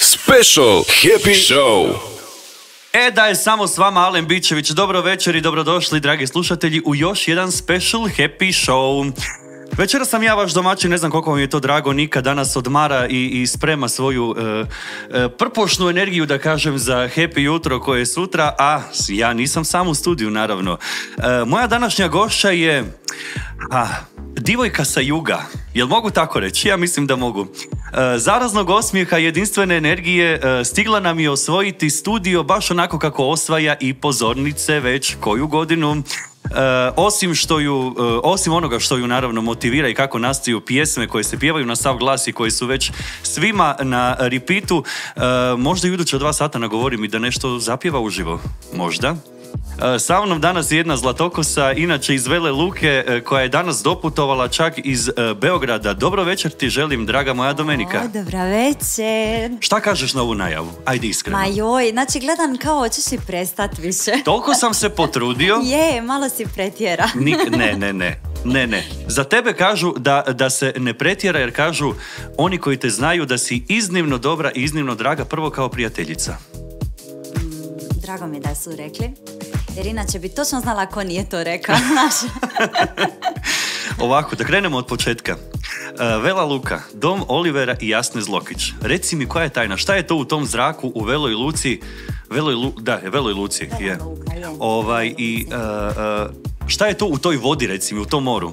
Special Happy Show. E da je samo s vama Alen Bičević. Dobro večer i dobrodošli dragi slušatelji u još jedan Special Happy Show. Večera sam ja vaš domaćin, ne znam koliko vam je to drago, Nika danas odmara i sprema svoju prpošnu energiju, da kažem, za happy jutro koje je sutra, a ja nisam sam u studiju, naravno. Moja današnja gošća je divojka sa juga, jel mogu tako reći? Ja mislim da mogu. Zaraznog osmijeha, jedinstvene energije, stigla nam je osvojiti studio baš onako kako osvaja i pozornice već koju godinu. Osim onoga što ju naravno motivira i kako nastaju pjesme koje se pjevaju na sav glas i koje su već svima na repeatu, možda i iduća 2 sata nagovorim i da nešto zapjeva uživo, možda. Sa mnom danas je jedna zlatokosa, inače iz Vele Luke, koja je danas doputovala čak iz Beograda. Dobro večer ti želim, draga moja Domenica. Dobra večer. Šta kažeš na ovu najavu? Ajde iskreno. Ma joj, znači gledam kao hoćeš i prestat više. Toliko sam se potrudio. Je, malo si pretjera. Ne. Za tebe kažu da se ne pretjera, jer kažu oni koji te znaju da si iznimno dobra i iznimno draga, prvo kao prijateljica. Drago mi da su rekli, jer inače bi točno znala ko nije to rekao. Ovako, da krenemo od početka. Vela Luka, dom Olivera i Jasne Zlokić. Reci mi koja je tajna, šta je to u tom zraku u Veloj Luci? Veloj Luci je. Šta je to u toj vodi, recimo, u tom moru?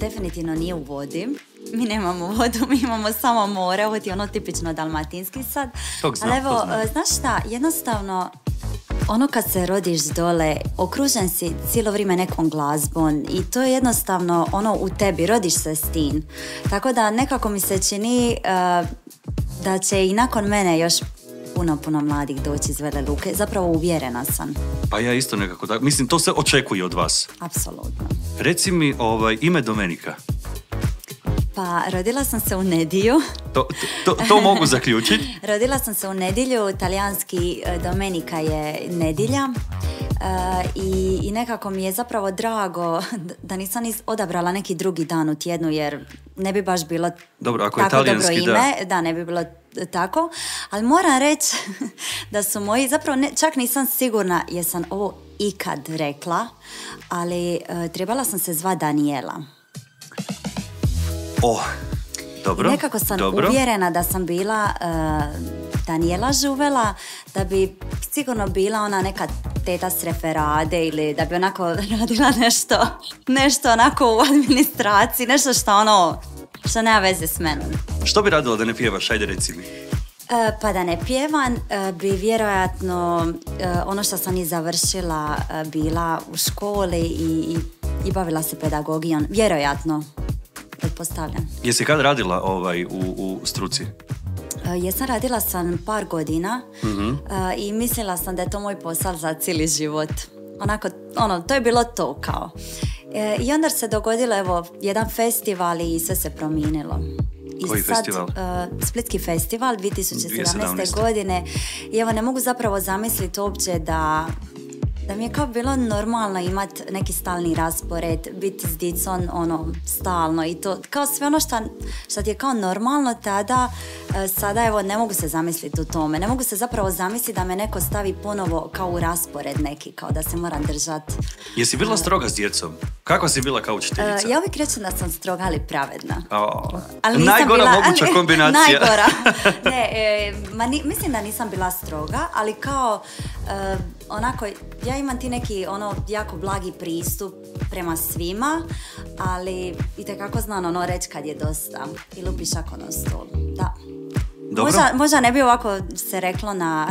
Definitivno nije u vodi. Mi nemamo vodu, mi imamo samo more, ovo ti je ono tipično dalmatinski sad. Tog znam, to znam. Ali evo, znaš šta, jednostavno, ono kad se rodiš dole, okružen si cijelo vrijeme nekom glazbom i to je jednostavno ono u tebi, rodiš se s tim. Tako da nekako mi se čini da će i nakon mene još puno mladih doći iz Vele Luke. Zapravo uvjerena sam. Pa ja isto nekako tako, mislim to se očekuje od vas. Apsolutno. Reci mi ime Domenica. Pa, rodila sam se u nedjelju. To mogu zaključiti. Rodila sam se u nedjelju, talijanski Domenica je nedjelja. I nekako mi je zapravo drago da nisam odabrala neki drugi dan u tjednu, jer ne bi baš bilo tako dobro ime. Da, ne bi bilo tako. Ali moram reći da su moji, zapravo čak nisam sigurna jesam ovo ikad rekla, ali trebala sam se zvati Daniela. Nekako sam uvjerena da sam bila Daniela Žuvela, da bi sigurno bila ona neka teta s referade ili da bi onako radila nešto onako u administraciji, nešto što ono, što nema veze s menom. Što bi radila da ne pjevaš, ajde reci mi. Pa da ne pjevam, bi vjerojatno ono što sam i završila bila u školi i bavila se pedagogijom, vjerojatno. Jesi kad radila u struci? Jesam, radila sam par godina i mislila sam da je to moj posao za cijeli život. Onako, ono, to je bilo to kao. I onda se dogodilo, evo, jedan festival i sve se promijenilo. Koji festival? Splitski festival 2017. godine. I evo, ne mogu zapravo zamisliti uopće da mi je kao bilo normalno imati neki stalni raspored, biti s dicom, ono, stalno i to, kao sve ono što ti je kao normalno tada, sada evo ne mogu se zamisliti u tome, ne mogu se zapravo zamisliti da me neko stavi ponovo kao u raspored neki, kao da se moram držati. Jesi bila stroga s djecom? Kako si bila kao učiteljica? Ja uvijek rečem da sam stroga, ali pravedna. Najgora moguća kombinacija. Najgora. Mislim da nisam bila stroga, ali kao onako, ja imam ti neki ono jako blagi pristup prema svima, ali itekako znam ono reći kad je dosta i lupiš ako na stolu, da. Možda ne bi ovako se reklo na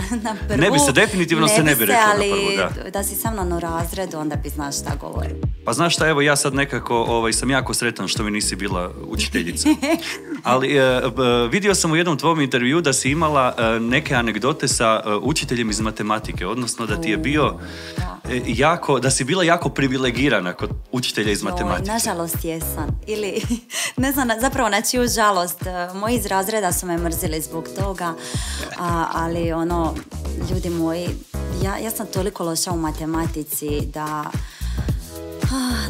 prvu. Ne bi se, definitivno se ne bi reklo na prvu, da. Ali da si sa mnom u razredu, onda bi znaš šta govorim. Pa znaš šta, evo ja sad nekako sam jako sretan što mi nisi bila učiteljica. Ali vidio sam u jednom tvojom intervju da si imala neke anegdote sa učiteljem iz matematike, odnosno da ti je bio jako, da si bila jako privilegirana kod učitelja iz matematike. Nažalost jesam. Ili, ne znam, zapravo na čiju žalost. Moji iz razreda su me mrzili zbog toga, ali ono, ljudi moji, ja sam toliko loša u matematici da,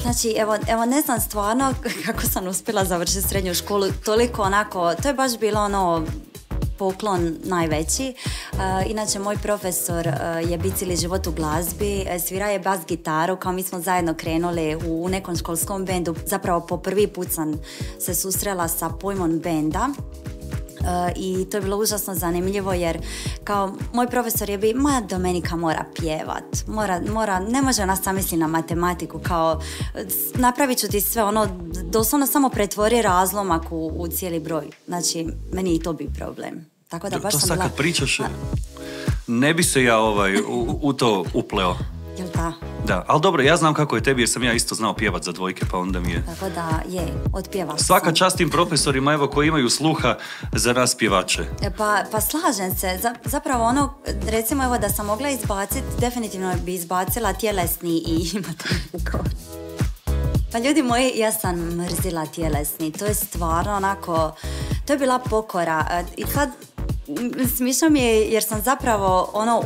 znači, evo ne znam stvarno kako sam uspjela završiti srednju školu, toliko onako, to je baš bilo ono, poklon najveći. Inače, moj profesor je bicili život u glazbi, svira je bas gitaru, kao mi smo zajedno krenuli u nekom školskom bendu. Zapravo, po prvi put sam se susrela sa pojmom benda. I to je bilo užasno zanimljivo jer kao moj profesor je bio ma Domenica mora pjevat, ne može ona zamisli na matematiku, kao napravit ću ti sve ono, doslovno samo pretvori razlomak u cijeli broj, znači meni i to bi problem. Tako da baš sam bila... To sad kad pričaš, ne bi se ja u to upleo. Jel da? Da, ali dobro, ja znam kako je tebi jer sam ja isto znao pjevat za dvojke, pa onda mi je... Tako da, je, otpjevala sam. Svaka čast tim profesorima, evo, koji imaju sluha za nas pjevače. Pa slažem se, zapravo ono, recimo evo da sam mogla izbaciti, definitivno bi izbacila tjelesni i matematiku. Pa ljudi moji, ja sam mrzila tjelesni, to je stvarno onako, to je bila pokora i sad... Smišno mi je jer sam zapravo ono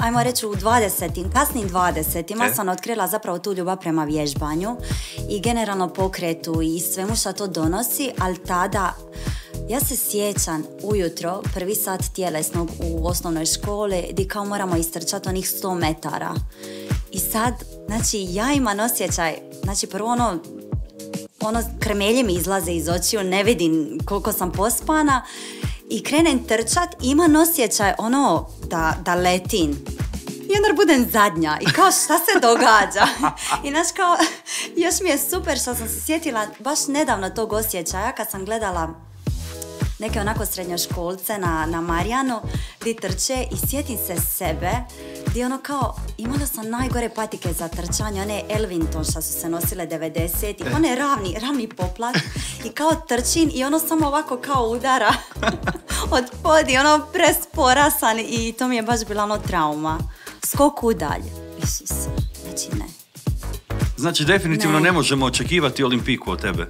ajmo reći u 20-im, kasnim 20-ima sam otkrila zapravo tu ljubav prema vježbanju i generalno pokretu i svemu što to donosi, ali tada ja se sjećam ujutro prvi sat tjelesnog u osnovnoj školi gdje kao moramo istrčati onih 100 metara i sad, znači ja imam osjećaj, znači prvo ono krmelje mi izlaze iz očiju, ne vidim koliko sam pospana i krenem trčat, imam osjećaj ono da letim i onda budem zadnja i kao šta se događa i znaš kao još mi je super što sam se sjetila baš nedavno tog osjećaja kad sam gledala neke onako srednjoškolce na Marijanu gdje trče i sjetim se sebe gdje ono kao imala sam najgore patike za trčanje, one Elvinton što su se nosile 90-ih, one ravni poplak i kao trčim i ono samo ovako kao udara od podi, ono presporasan i to mi je baš bila ono trauma. Skok udalje. Isuse, znači ne. Znači definitivno ne možemo očekivati Olimpiku od tebe.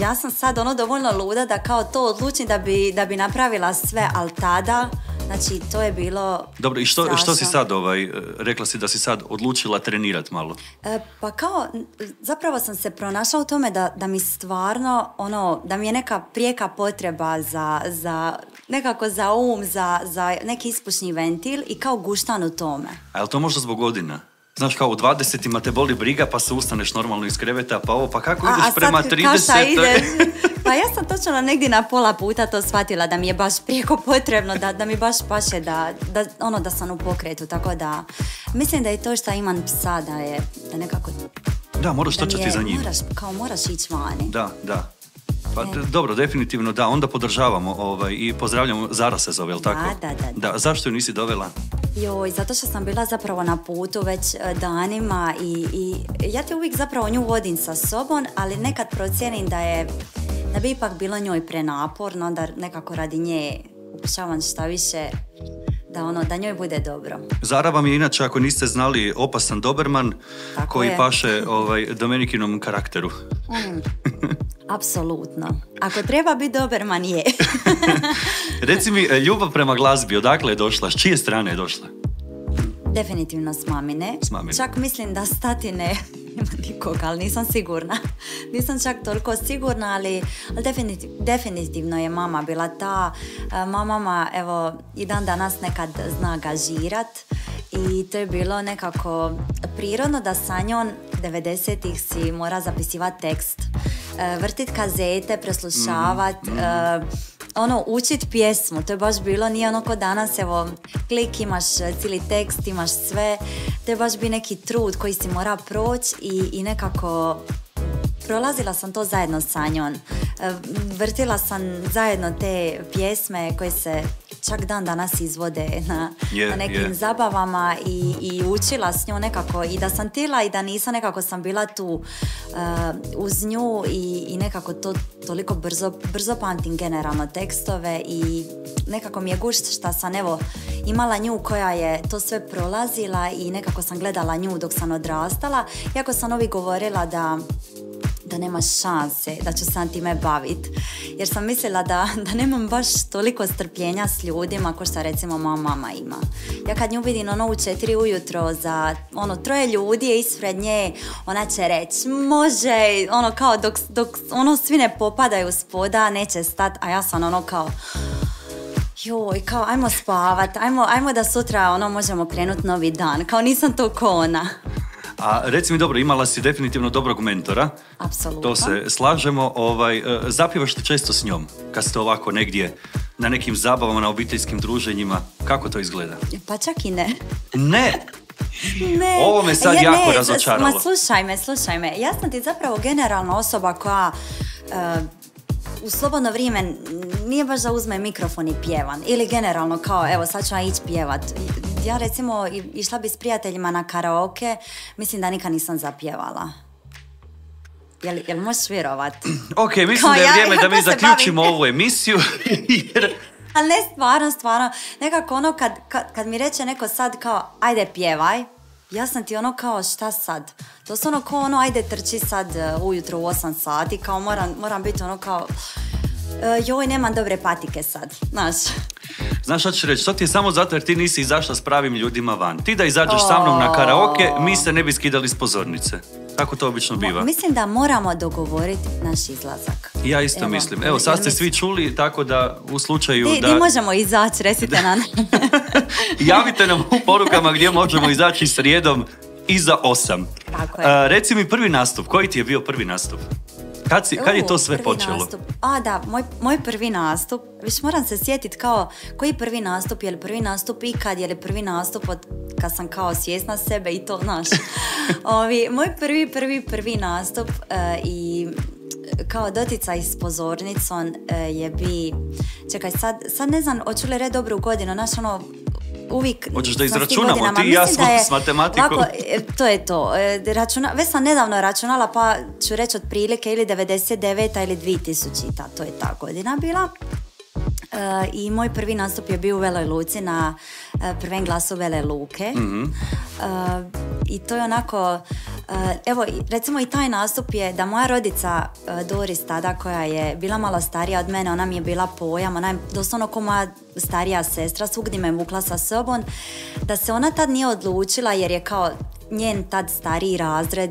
Ja sam sad ono dovoljno luda da kao to odlučim da bi napravila sve, ali tada, znači to je bilo... Dobro, i što si sad rekla si da si sad odlučila trenirat malo? Pa kao, zapravo sam se pronašla u tome da mi stvarno, ono, da mi je neka prijeka potreba za nekako za um, za neki ispušni ventil i kao guštan u tome. A je li to možda zbog godina? Znaš, kao u 20-ima te boli briga, pa se ustaneš normalno iz kreveta, pa ovo, pa kako ideš prema 30? A sad kaša ideš? Pa ja sam točno negdje na pola puta to shvatila da mi je baš prijeko potrebno, da mi baš paše da sam u pokretu, tako da mislim da je to što imam psa, da je nekako... Da, moraš točati za njim. Kao moraš ići vani. Da, da. Pa dobro, definitivno da, onda podržavamo i pozdravljamo, Zara se zove, jel tako? Da. Zašto ju nisi dovela? Joj, zato što sam bila zapravo na putu već danima i ja ti uvijek zapravo nju vodim sa sobom, ali nekad procijenim da bi ipak bilo njoj prenaporno, onda nekako radi nje upušavam šta više... da njoj bude dobro. Zara vam je inače, ako niste znali, opasan doberman koji paše Domenicinom karakteru. Apsolutno. Ako treba biti doberman, je. Reci mi, ljubav prema glazbi, odakle je došla? S čije strane je došla? Definitivno s mamine. Čak mislim da s tatine nema nikoga, ali nisam sigurna. Nisam čak toliko sigurna, ali definitivno je mama bila ta. Moja mama, evo, i dan danas nekad zna gažirat i to je bilo nekako prirodno da sa njom 90-ih si mora zapisivati tekst, vrtit kazete, preslušavat, ono, učit pjesmu, to je baš bilo, nije ono ko danas, evo, klik, imaš cijeli tekst, imaš sve, to je baš bi neki trud koji si mora proći i nekako prolazila sam to zajedno sa njom. Vrtila sam zajedno te pjesme koje se čak dan danas izvode na nekim zabavama i učila s njom nekako i da sam tila i da nisam, nekako sam bila tu uz nju i nekako to toliko brzo pamtim generalno tekstove i nekako mi je gušt šta sam evo imala nju koja je to sve prolazila i nekako sam gledala nju dok sam odrastala, iako sam ovi govorila da nema šanse da ću sam time baviti. Jer sam mislila da nemam baš toliko strpljenja s ljudima ko što recimo moja mama ima. Ja kad nju vidim ono u 4 ujutro za ono 3 ljudi je ispred nje, ona će reći može, ono kao dok ono svi ne popadaju spoda, neće stat, a ja sam ono kao joj, kao ajmo spavat, ajmo da sutra ono možemo krenuti novi dan, kao nisam to kona. A reci mi dobro, imala si definitivno dobrog mentora. Apsolutno. To se slažemo. Zapjevaš li često s njom? Kad ste ovako negdje, na nekim zabavama, na obiteljskim druženjima, kako to izgleda? Pa čak i ne. Ne? Ne. Ovo me sad jako razočaralo. Ma slušaj me. Ja sam ti zapravo generalna osoba koja... u slobodno vrijeme nije baš da uzme mikrofon i pjevan. Ili generalno kao, evo sad ću ja ići pjevat. Ja recimo išla bi s prijateljima na karaoke, mislim da nikad nisam zapjevala. Jel možeš vjerovat? Ok, mislim da je vrijeme da mi zaključimo ovu emisiju. Ali ne, stvarno, nekako ono kad mi reče neko sad kao, ajde pjevaj, ja sam ti ono kao šta sad? To su ono kao ono ajde trči sad ujutro u 8 sati, kao moram biti ono kao joj nemam dobre patike sad, znaš. Znaš šta ću reći, to ti je samo zato jer ti nisi izašla s pravim ljudima van. Ti da izađeš sa mnom na karaoke, mi se ne bi skidali s pozornice. Tako to obično biva. Mislim da moramo dogovoriti naš izlazak. Ja isto mislim. Evo, sad ste svi čuli, tako da u slučaju da... Gdje možemo izaći, recite nam. Javite nam u porukama gdje možemo izaći srijedom iza 8. Tako je. Reci mi prvi nastup. Koji ti je bio prvi nastup? Kad je to sve počelo? A da, moj prvi nastup, viš moram se sjetit kao koji prvi nastup, je li prvi nastup ikad, je li prvi nastup kad sam kao svjesna sebe i to, znaš. Moj prvi nastup i kao doticaj s pozornicom je bi, čekaj, sad ne znam, hoću li red dobro u godinu, znaš ono, uvijek... Hoćeš da izračunamo, ti i ja smo s matematikom. To je to. Već sam nedavno računala, pa ću reći otprilike ili 99. ili 2000. To je ta godina bila. I moj prvi nastup je bio u Veloj Luci na prven glasu Vele Luke. I to je onako... Evo, recimo i taj nastup je da moja rodica Doris tada, koja je bila malo starija od mene, ona mi je bila pojam, ona je doslovno ko moja starija sestra, svugdje me vukla sa sobom, da se ona tad nije odlučila jer je kao njen tad stariji razred,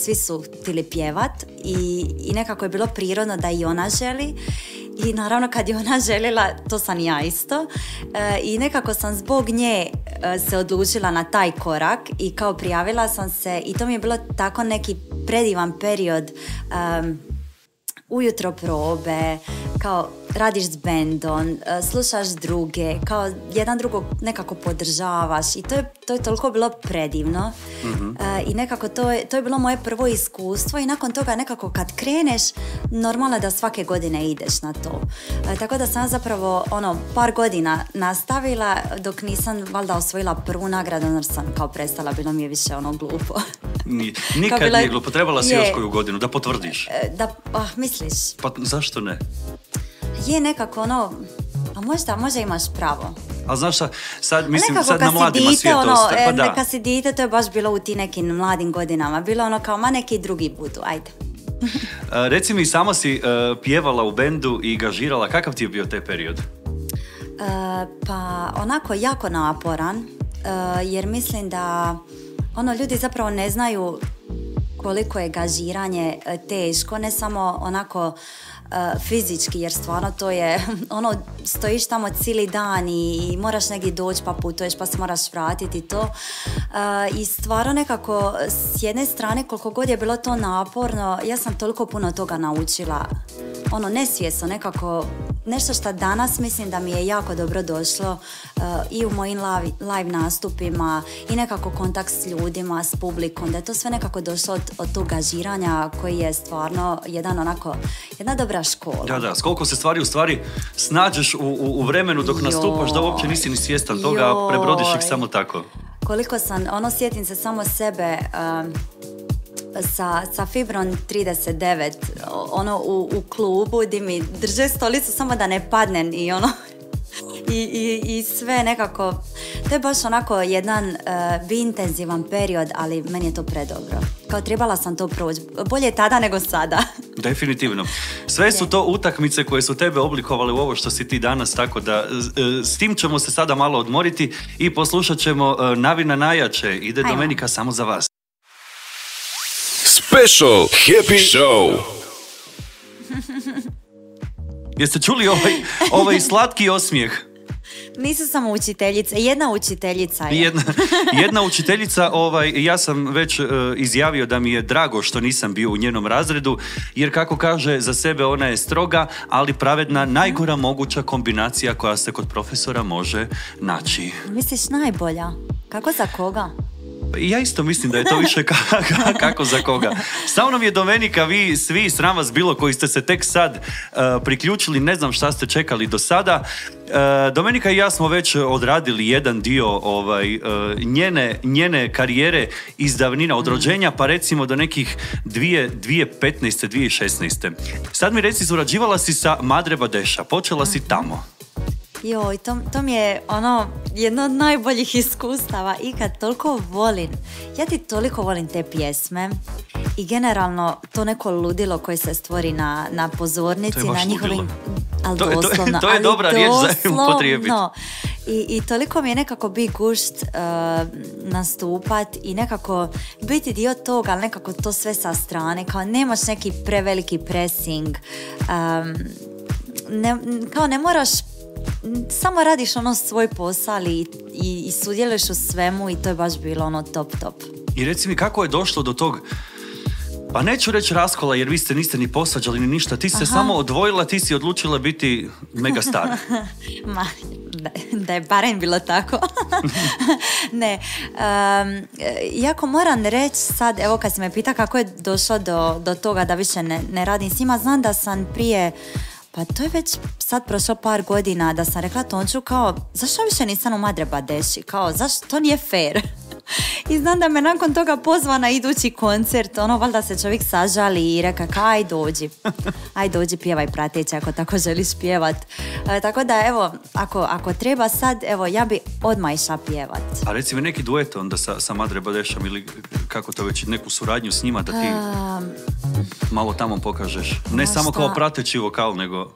svi su htjeli pjevat i nekako je bilo prirodno da i ona želi. I naravno kad je ona željela, to sam ja isto. I nekako sam zbog nje se odlučila na taj korak i kao prijavila sam se i to mi je bilo tako neki predivan period ujutro probe, kao radiš s bendom, slušaš druge, kao jedan drugog nekako podržavaš i to je toliko bilo predivno i nekako to je bilo moje prvo iskustvo i nakon toga nekako kad kreneš normalno je da svake godine ideš na to. Tako da sam zapravo ono par godina nastavila dok nisam valjda osvojila prvu nagradu jer sam kao prestala, bilo mi je više ono glupo. Nikad nije glupo, trebala si još koju godinu da potvrdiš. Misliš? Pa zašto ne? Je nekako ono, a možda, možda imaš pravo. A znaš šta, sad mislim sad na mladima svijet ostaje, pa da. Nekako kad si dijete, to je baš bilo u ti nekim mladim godinama, bilo ono kao ma neki drugi budu, ajde. Reci mi, samo si pjevala u bendu i gažirala, kakav ti je bio taj period? Pa onako jako naporan, jer mislim da ono ljudi zapravo ne znaju koliko je gažiranje teško, ne samo onako fizički, jer stvarno to je ono, stojiš tamo cijeli dan i moraš negdje doći pa putuješ pa se moraš vratiti to i stvarno nekako s jedne strane koliko god je bilo to naporno, ja sam toliko puno toga naučila, ono nesvjesno nekako, nešto što danas mislim da mi je jako dobro došlo i u mojim live nastupima i nekako kontakt s ljudima, s publikom, da je to sve nekako došlo od tog gažiranja koji je stvarno jedan onako, jedna dobra škola. Da, koliko se stvari u stvari snađeš u vremenu dok nastupaš da uopće nisi ni svjestan toga, a prebrodiš ih samo tako. Koliko sam, ono sjetim se samo sebe sa Fibron 39 ono u klubu gdje mi drže stolicu samo da ne padnem i ono i sve nekako, to je baš onako jedan bi intenzivan period, ali meni je to predobro. Kao trebala sam to proći, bolje tada nego sada. Definitivno. Sve su to utakmice koje su tebe oblikovale u ovo što si ti danas, tako da s tim ćemo se sada malo odmoriti i poslušat ćemo Navina najjače. Ide Domenica samo za vas. Special Happy Show. Jeste čuli ovaj slatki osmijeh? Nisu samo učiteljica, jedna učiteljica je. Jedna učiteljica, ja sam već izjavio da mi je drago što nisam bio u njenom razredu, jer kako kaže za sebe ona je stroga, ali pravedna, najgora moguća kombinacija koja se kod profesora može naći. Misliš najbolja? Kako za koga? Ja isto mislim da je to više kako za koga. Sa mnom je Domenica, vi svi, sram vas bilo koji ste se tek sad priključili, ne znam šta ste čekali do sada. Domenica i ja smo već odradili jedan dio njene karijere iz davnina od rođenja, pa recimo do nekih 2015. 2016. Sad mi reci, surađivala si sa Madre Badeša, počela si tamo. Joj, to mi je ono jedno od najboljih iskustava i kad toliko volim, ja ti toliko volim te pjesme i generalno to neko ludilo koje se stvori na pozornici, na njihovim, ali doslovno. To je dobra riječ za upotrijebiti. I toliko mi je nekako bi gušt nastupat i nekako biti dio toga, ali nekako to sve sa strane, kao nemaš neki preveliki pressing, kao ne moraš, samo radiš ono svoj posao i sudjeluješ u svemu i to je baš bilo ono top. I reci mi, kako je došlo do tog, pa neću reći raskola, jer vi ste niste ni posvađali ni ništa, ti se samo odvojila, ti si odlučila biti megastar. Ma, da je barem bilo tako. Ne, jako moram reći sad, evo kad se me pita kako je došlo do toga da više ne radim s njima, znam da sam prije, pa to je već sad prošlo par godina, da sam rekla Tonču kao, zašto više nisam u Madre Badeši, kao, zašto, to nije fair. I znam da me nakon toga pozva na idući koncert, ono, valjda se čovjek sažali i reka kao, aj dođi, pjevaj prateći ako tako želiš pjevat. Tako da, evo, ako treba sad, evo, ja bi odmah išla pjevat. A recimo neki duet onda sa Madre Badešom ili kako to već, neku suradnju s njima da ti malo tamo pokažeš. Ne samo kao prateći vokal, nego...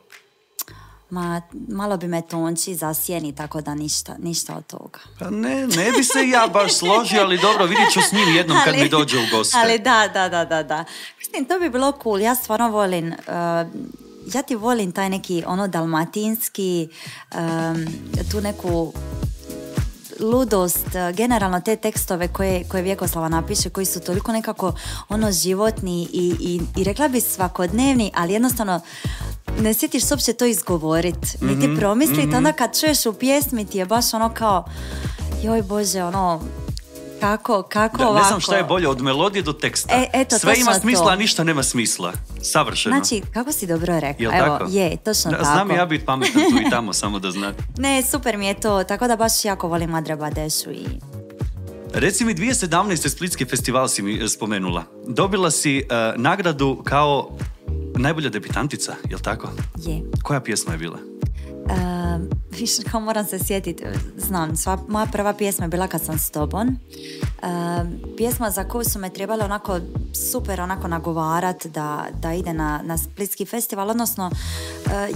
Ma, malo bi me Tonči zasjeni, tako da ništa od toga. Pa ne bi se ja baš složio, ali dobro, vidit ću s njim jednom kad mi dođe u goste. Ali da. Mislim, to bi bilo cool, ja stvarno volim... Ja ti volim taj neki, ono, dalmatinski, tu neku ludost, generalno te tekstove koje Vjekoslava napiše, koji su toliko nekako, ono, životni i rekla bi svakodnevni, ali jednostavno... Ne sjetiš se uopće to izgovorit, niti promislit, onda kad čuješ u pjesmi ti je baš ono kao, joj bože, ono, kako ovako. Ne znam šta je bolje, od melodije do teksta. Sve ima smisla, a ništa nema smisla. Savršeno. Znači, kako si dobro rekao. Evo, je, točno tako. Znam ja biti pametan tu i tamo, samo da znate. Ne, super mi je to, tako da baš jako volim Madre Badešu i... Reci mi, 2017. Splitski festival si mi spomenula. Dobila si nagradu kao... Najbolja debitantica, je li tako? Je. Koja pjesma je bila? Više kao moram se sjetiti, znam, moja prva pjesma je bila Kad sam s tobom. Pjesma za koju su me trebali onako super onako nagovarat da ide na Splitski festival, odnosno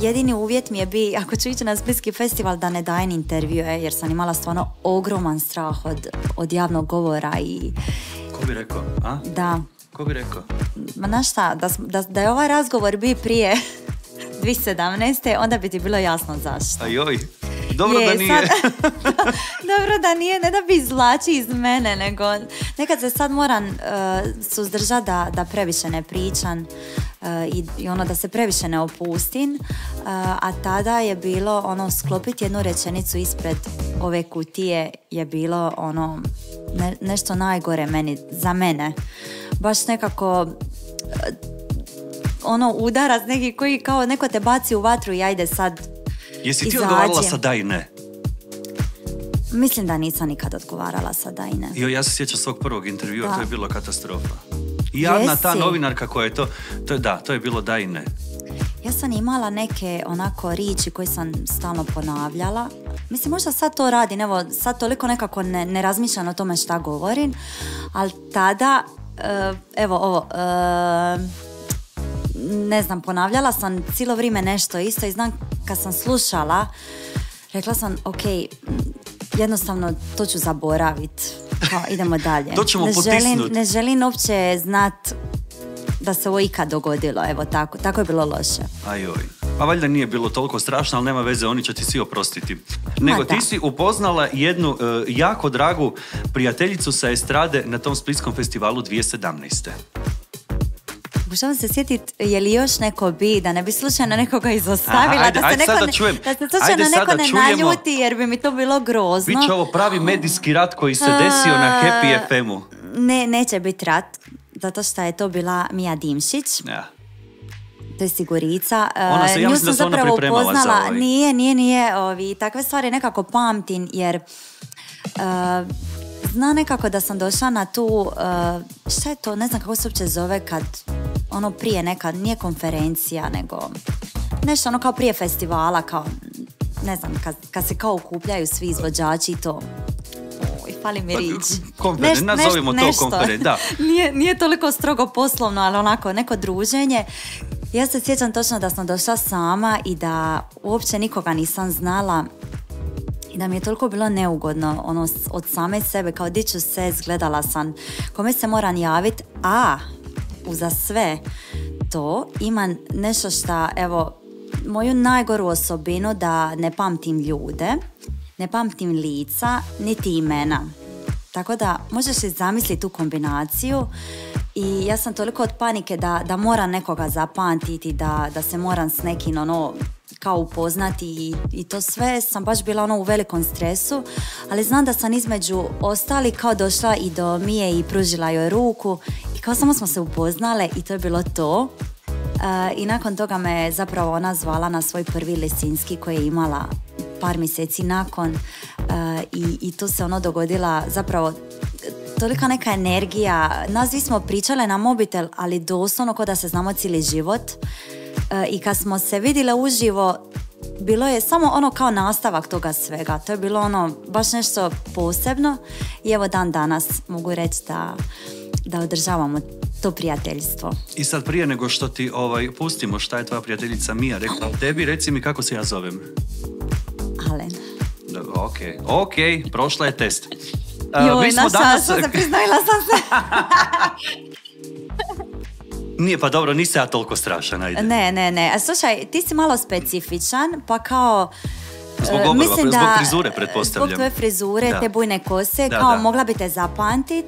jedini uvjet mi je bi, ako ću ići na Splitski festival, da ne dajem intervjue, jer sam imala stvarno ogroman strah od javnog govora i... Ko bi rekao, a? Da. Ko bi rekao? Ma znaš šta, da je ovaj razgovor bio prije 2017. onda bi ti bilo jasno zašto. Ajoj, dobro da nije. Dobro da nije, ne da bi izvlači iz mene, nego nekad se sad moram suzdržati da previše ne pričam i ono da se previše ne opustim, a tada je bilo ono sklopiti jednu rečenicu ispred ove kutije je bilo ono nešto najgore meni, za mene. Baš nekako ono udarac neki koji kao neko te baci u vatru i ajde sad izađem. Jesi ti odgovarala sa da i ne? Mislim da nisam nikad odgovarala sa da i ne. Jo, ja se sjećam svog prvog intervjua, to je bilo katastrofa. Jadna ta novinarka koja je to, da, to je bilo da i ne. Ja sam imala neke onako riječi koje sam stalno ponavljala. Mislim, možda sad to radim, evo, sad toliko nekako ne razmišljam o tome šta govorim, ali tada, evo, ovo, ne znam, ponavljala sam cijelo vrijeme nešto isto i znam kad sam slušala, rekla sam, ok, jednostavno to ću zaboravit, kao idemo dalje. To ćemo potisnut. Ne želim uopće znat da se ovo ikad dogodilo, evo tako je bilo loše. Ajoj. Pa valjda nije bilo toliko strašno, ali nema veze, oni će ti svi oprostiti. Nego ti si upoznala jednu jako dragu prijateljicu sa estrade na tom Splitskom festivalu 2017. Pokušavam se sjetiti, je li još neko bi, da ne bi slučajno nekoga izostavila, da se slučajno neko ne naljuti, jer bi mi to bilo grozno. Biće ovo pravi medijski rat koji se desio na Happy FM-u. Ne, neće biti rat, zato što je to bila Mia Dimšić. Ja. To je Sigurica. Nju sam zapravo upoznala. Nije. Takve stvari nekako pamtim, jer... Zna nekako da sam došla na tu, šta je to, ne znam kako se uopće zove kad, ono prije neka, nije konferencija, nego nešto ono kao prije festivala, kao, ne znam, kad se kao okupljaju svi izvođači i to. Fali mi rič. Konferencija, nazovimo to konferencija. Nije toliko strogo poslovno, ali onako neko druženje. Ja se sjećam točno da sam došla sama i da uopće nikoga nisam znala. I da mi je toliko bilo neugodno, ono, od same sebe, kao diću se, zgledala sam, kome se moram javiti, a uza sve to imam nešto što, evo, moju najgoru osobinu da ne pamtim ljude, ne pamtim lica, niti imena. Tako da možeš li zamisliti tu kombinaciju i ja sam toliko od panike da moram nekoga zapamtiti, da se moram s nekim, ono, kao upoznati i to sve sam baš bila ono u velikom stresu, ali znam da sam između ostali kao došla i do Mije i pružila joj ruku i kao samo smo se upoznale i to je bilo to. I nakon toga me zapravo ona zvala na svoj prvi lesinski koji je imala par mjeseci nakon i tu se ono dogodila zapravo tolika neka energija. Nas vi smo pričale na mobitel, ali doslovno kao da se znamo cijeli život. I kad smo se vidjele uživo, bilo je samo ono kao nastavak toga svega. To je bilo ono baš nešto posebno i evo dan danas mogu reći da održavamo to prijateljstvo. I sad prije nego što ti pustimo šta je tvoja prijateljica Mija rekla o tebi, reci mi kako se ja zovem. Alen. Ok, prošla je test. Joj, naša, što se priznavila sam se. Nije, pa dobro, nisi ja toliko strašan, ajde. Ne. Slušaj, ti si malo specifičan, pa kao... Zbog obrva, zbog frizure, pretpostavljam. Zbog tvoje frizure, te bujne kose, kao mogla bi te zapamtit,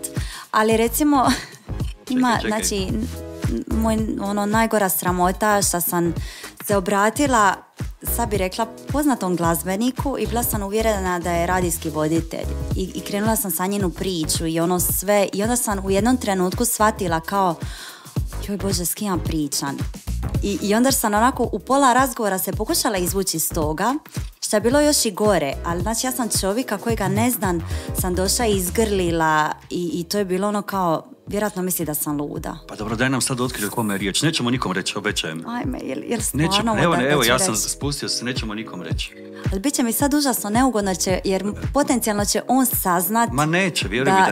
ali recimo, ima, znači, moj najgora sramota što sam se obratila, sad bi rekla, poznatom glazbeniku i bila sam uvjerena da je radijski voditelj. I krenula sam sa njenu priču i ono sve, i onda sam u jednom trenutku shvatila kao joj Bože, s kim ja pričam. I onda sam onako u pola razgovora se pokušala izvući iz toga, što je bilo još i gore, ali znači ja sam čovjeka kojega ne znam, sam došla i izgrlila i to je bilo ono kao, vjerojatno misli da sam luda. Pa dobro, daj nam sad otkrije o kome je riječ, nećemo nikom reći, obećajem. Ajme, jel stvarno da ću reći? Evo, ja sam spustio se, nećemo nikom reći. Ali bit će mi sad užasno neugodno, jer potencijalno će on saznat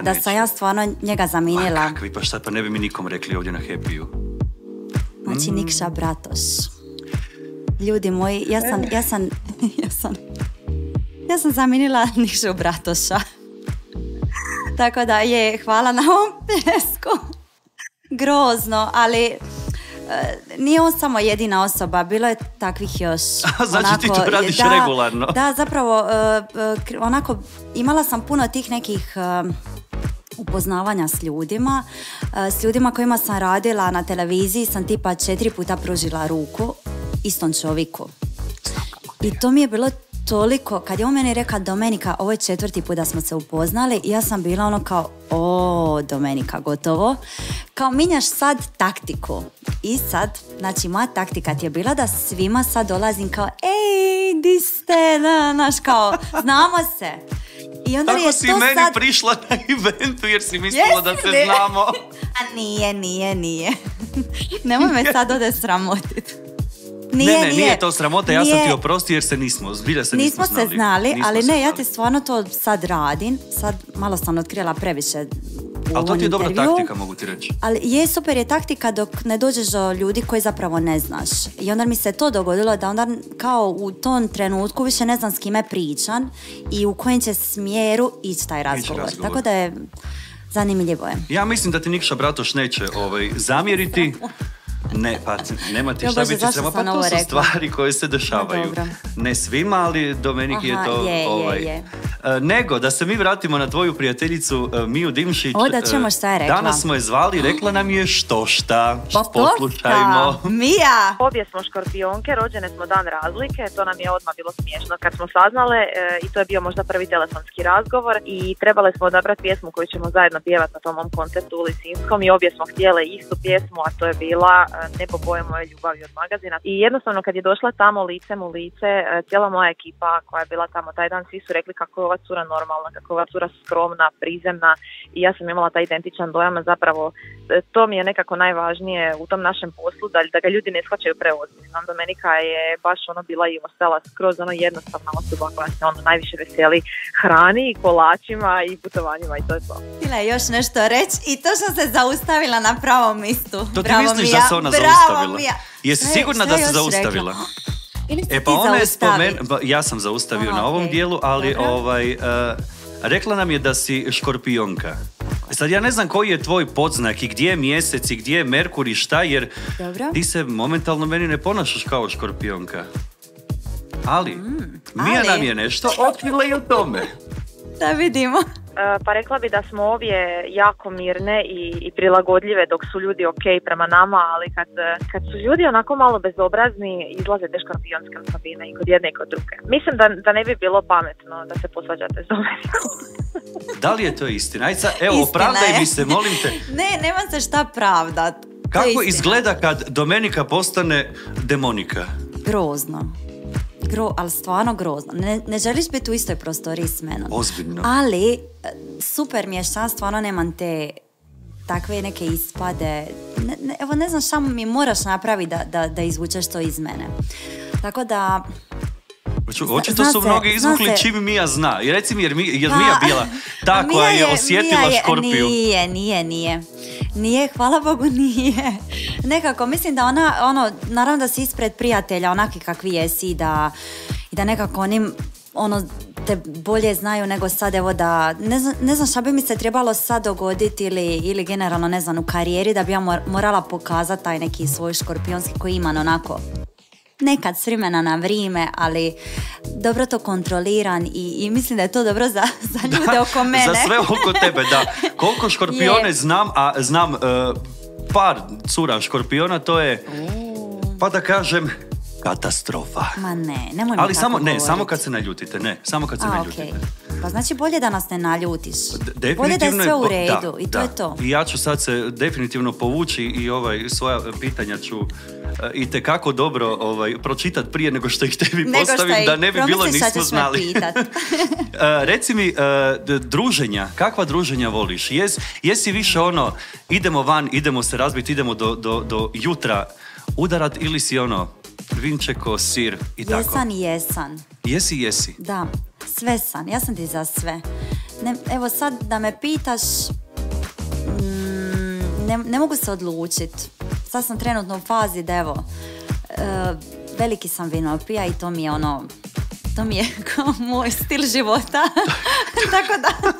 da sam ja stvarno njega zaminjela. A kakvi, pa šta, pa ne bi mi nikom rekli ovdje na Happy-u. Znači Nikša Bratoš. Ljudi moji, ja sam zaminjela Nikšu Bratoša. Tako da je, hvala na ovom pljesku. Grozno, ali nije on samo jedina osoba, bilo je takvih još. Znači ti to radiš regularno. Da, zapravo, onako, imala sam puno tih nekih upoznavanja s ljudima kojima sam radila na televiziji, sam tipa 4 puta pružila ruku istom čovjeku. I to mi je bilo toliko, kad je on meni rekao Domenica, ovo je 4. put da smo se upoznali i ja sam bila ono kao, o Domenica, gotovo. Kao minjaš sad taktiku. I sad, znači moja taktika ti je bila da svima sad dolazim kao, ej, di ste, znaš kao, znamo se. Tako si meni prišla na eventu jer si mislila da se znamo. A nije. Nemoj me sad ode sramotiti. Nije to sramota, ja sam ti oprosti jer se nismo, zbilja se nismo znali. Nismo se znali, ali ne, ja ti stvarno to sad radim, sad malo sam otkrijela previše u ovom intervju. Ali to ti je dobra taktika, mogu ti reći. Ali je super je taktika dok ne dođeš do ljudi koji zapravo ne znaš. I onda mi se to dogodilo da onda kao u tom trenutku više ne znam s kime pričam i u kojem će smjeru ići taj razgovor. Tako da je zanimljivo je. Ja mislim da ti Nikša Bratoš neće zamjeriti. Ne, pa nema ti šta biti srema, pa to su stvari koje se dešavaju. Ne svima, ali Domeniki je to... Nego, da se mi vratimo na tvoju prijateljicu Miju Dimšić. O, da ćemo, šta je rekla? Danas smo je zvali i rekla nam je što šta. Poslušajmo. Mija! Obje smo škorpionke, rođene smo dan razlike, to nam je odmah bilo smiješno kad smo saznale i to je bio možda prvi telefonski razgovor i trebale smo odabrati pjesmu koju ćemo zajedno pjevati na tom mom koncertu u Lisinskom i obje smo htjele istu pjesmu, a to je bila Nebo boje moje ljubavi od Magazina. I jednostavno kad je došla tamo licem u lice, cijela moja ekipa koja je bila tamo taj dan, svi su rekli kako je ova cura normalna, kako je ova cura skromna, prizemna i ja sam imala taj identičan dojam. Zapravo to mi je nekako najvažnije u tom našem poslu, da ga ljudi ne shvaćaju preozbiljno. Domenika je baš ono bila i ostala skroz ono jednostavna osoba koja se ono najviše veseli hrani i kolačima i putovanjima i to je to. Htjela je još nešto reći i to sam se zaustavila na pravom mistu. To ti misliš da se ona zaustavila? Jesi sigurna da se zaustavila? E pa ona je spomenula, ja sam zaustavio na ovom dijelu, ali rekla nam je da si škorpionka. Sad ja ne znam koji je tvoj podznak i gdje je mjesec i gdje je Merkur i šta, jer ti se momentalno meni ne ponašaš kao škorpionka. Ali, Mija nam je nešto otkrila i o tome. Da vidimo. Pa rekla bi da smo obje jako mirne i prilagodljive dok su ljudi ok prema nama, ali kad su ljudi onako malo bezobrazni izlaze te škorpionske osobine i kod jedne i kod druge. Mislim da ne bi bilo pametno da se posvađate s Domenicom. Da li je to istina? Ajde, evo, opravdaj mi se, molim te. Ne, nemam se šta pravdat. Kako izgleda kad Domenica postane Demonica? Grozno. Ali stvarno grozno. Ne želiš biti u istoj prostoriji s menom. Ozbiljno. Ali super mi je šta, stvarno nemam te takve neke ispade. Evo ne znam šta mi moraš napraviti da izvučeš to iz mene. Tako da... Očito su mnogi izvukli čim Mija zna. I reci mi, jer Mija bila ta koja je osjetila škorpiju. Nije, hvala Bogu, nije. Nekako, mislim da ona, ono, naravno da si ispred prijatelja, onaki kakvi jesi, i da nekako onim, ono, te bolje znaju nego sad, evo da, ne znam šta bi mi se trebalo sad dogoditi ili generalno, ne znam, u karijeri, da bi ja morala pokazati taj neki svoj škorpionski koji imam, onako, nekad s vremena na vrijeme, ali dobro to kontroliran i mislim da je to dobro za ljude oko mene. Za sve oko tebe, da. Koliko škorpione znam, a znam par cura škorpiona, to je, pa da kažem, katastrofa. Ma ne, nemoj mi tako govoriti. Ali ne, samo kad se naljutite, ne, samo kad se naljutite. Pa znači bolje da nas ne naljutiš. Bolje da je sve u redu i to je to. I ja ću sad se definitivno povući i svoja pitanja ću i tekako dobro pročitat prije nego što ih tebi postavim, da ne bi bilo nismo znali. Reci mi, druženja, kakva druženja voliš? Jesi više ono, idemo van, idemo se razbiti, idemo do jutra udarat ili si ono, vinčeko, sir i tako? Jesam. Jesi? Da. Sve sam, ja sam ti za sve. Evo sad da me pitaš, ne mogu se odlučiti. Sad sam trenutno u fazi da evo, veliki sam vinopija i to mi je ono, to mi je kao moj stil života. Tako da,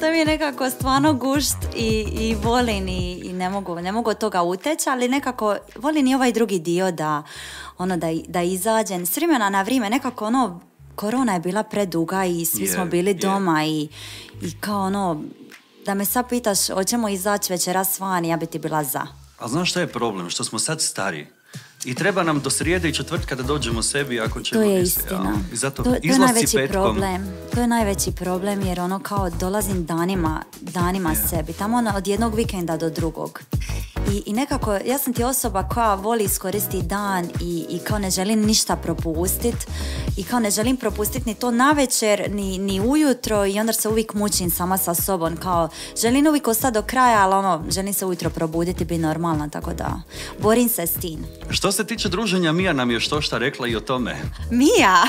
to mi je nekako stvarno gušt i volim i ne mogu od toga uteći, ali nekako volim i ovaj drugi dio da izađem s vremena na vrijeme, nekako ono, korona je bila preduga i svi smo bili doma i kao ono, da me sad pitaš hoćemo izaći večeras van, ja bi ti bila za. A znaš što je problem? Što smo sad stari. I treba nam do srijede i četvrtka da dođemo sebi ako ćemo... To je istina. To je najveći problem. To je najveći problem jer ono kao dolazim danima sebi. Tamo od jednog vikenda do drugog. I nekako ja sam ti osoba koja voli iskoristiti dan i kao ne želim ništa propustiti. I kao ne želim propustiti ni to na večer, ni ujutro i onda se uvijek mučim sama sa sobom. Kao želim uvijek ostati do kraja, ali ono želim se ujutro probuditi i biti normalna. Tako da borim se s tim. Što se tiče druženja, Mija nam je što šta rekla i o tome. Mija?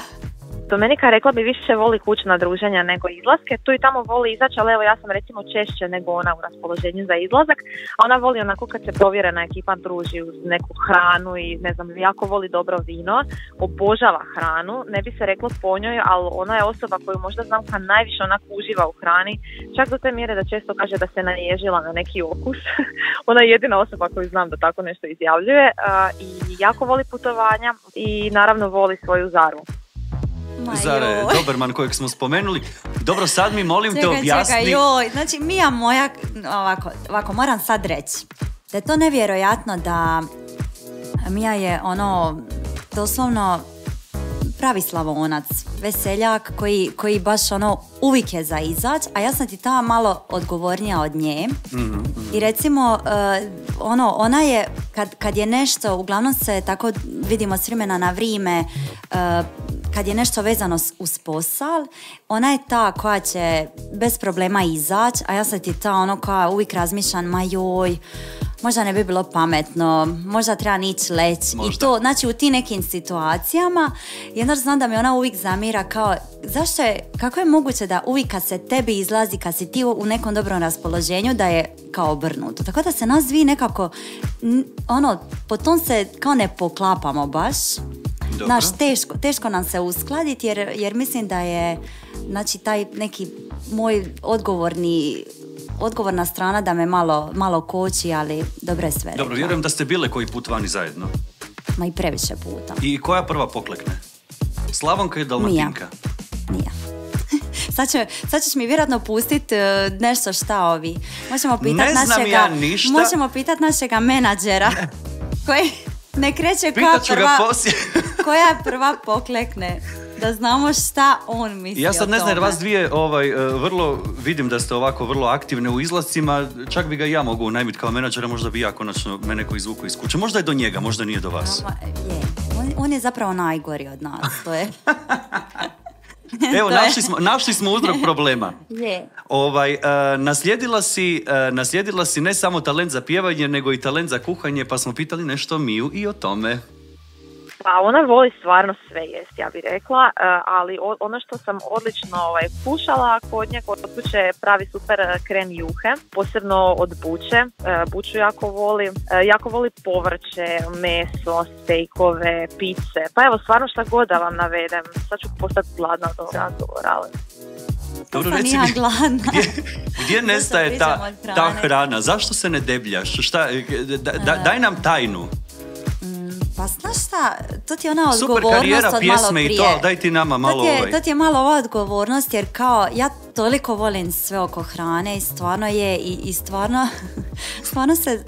Domenica, rekla bi, više voli kućna druženja nego izlaske. Tu i tamo voli izaći, ali evo ja sam recimo češće nego ona u raspoloženju za izlazak. A ona voli onako kad se provjerena ekipa druži uz neku hranu i ne znam, jako voli dobro vino, obožava hranu, ne bi se reklo po njoj, ali ona je osoba koju možda znam kad najviše onako uživa u hrani, čak do te mjere da često kaže da se naježila na neki okus. Ona je jedina osoba koju znam da tako nešto izjavljuje i jako voli putovanja i naravno voli svoju Zaru. Zara, Doberman kojeg smo spomenuli. Dobro, sad mi molim te objasni. Čekaj, znači Mija moja, ovako moram sad reći da je to nevjerojatno da Mija je ono doslovno pravi Slavonac, veseljak koji baš ono uvijek je za izaći, a ja sam ti ta malo odgovornija od nje. I recimo ona je kad je nešto, uglavnom se tako vidimo s vremena na vrijeme, kad je nešto vezano uz posao, ona je ta koja će bez problema izaći, a ja sam ti ta ono koja uvijek razmišljam, ma joj, možda ne bi bilo pametno, možda treba nić leći. I to, znači u ti nekim situacijama, jedno znam da mi ona uvijek zamira kao, zašto je, kako je moguće da uvijek kad se tebi izlazi, kad si ti u nekom dobrom raspoloženju, da je kao obrnuto. Tako da se nas vi nekako, ono, potom se kao ne poklapamo baš. Znaš, teško nam se uskladiti jer mislim da je, znači, taj neki moj odgovorna strana da me malo koči, ali dobro je sve. Dobro, vjerujem da ste bile koji put vani zajedno. Ma i previše puta. I koja prva poklekne? Slavonka i Dalmatinka? Mija. Sad ćeš mi vjerojatno pustiti nešto šta ovi. Možemo pitati našega menadžera koji ne kreće koja je prva poklekne. Da znamo šta on misli o tome. Ja sad ne znam jer vas dvije vrlo, vidim da ste ovako vrlo aktivne u izlascima, čak bi ga ja mogu unajmiti kao menadžera, možda bi ja konačno me neko izvuku iz kuće. Možda je do njega, možda nije do vas. On je zapravo najgori od nas, to je. Evo, našli smo uzrok problema. Naslijedila si ne samo talent za pjevanje, nego i talent za kuhanje, pa smo pitali nešto Miju i o tome. Pa ona voli stvarno sve jesti, ja bih rekla, ali ono što sam odlično kušala kod nje, kod kuće pravi super krem juhe, posebno od buće, buću jako voli povrće, meso, stejkove, pice, pa evo stvarno šta god da vam navedem, sad ću postati gladna od ovog razgovora, ali... Dobro, reci mi, gdje nestaje ta hrana, zašto se ne debljaš, daj nam tajnu. Pa znaš šta, to ti je ona odgovornost od malo prije. To ti je malo ova odgovornost jer kao ja toliko volim sve oko hrane i stvarno je i stvarno se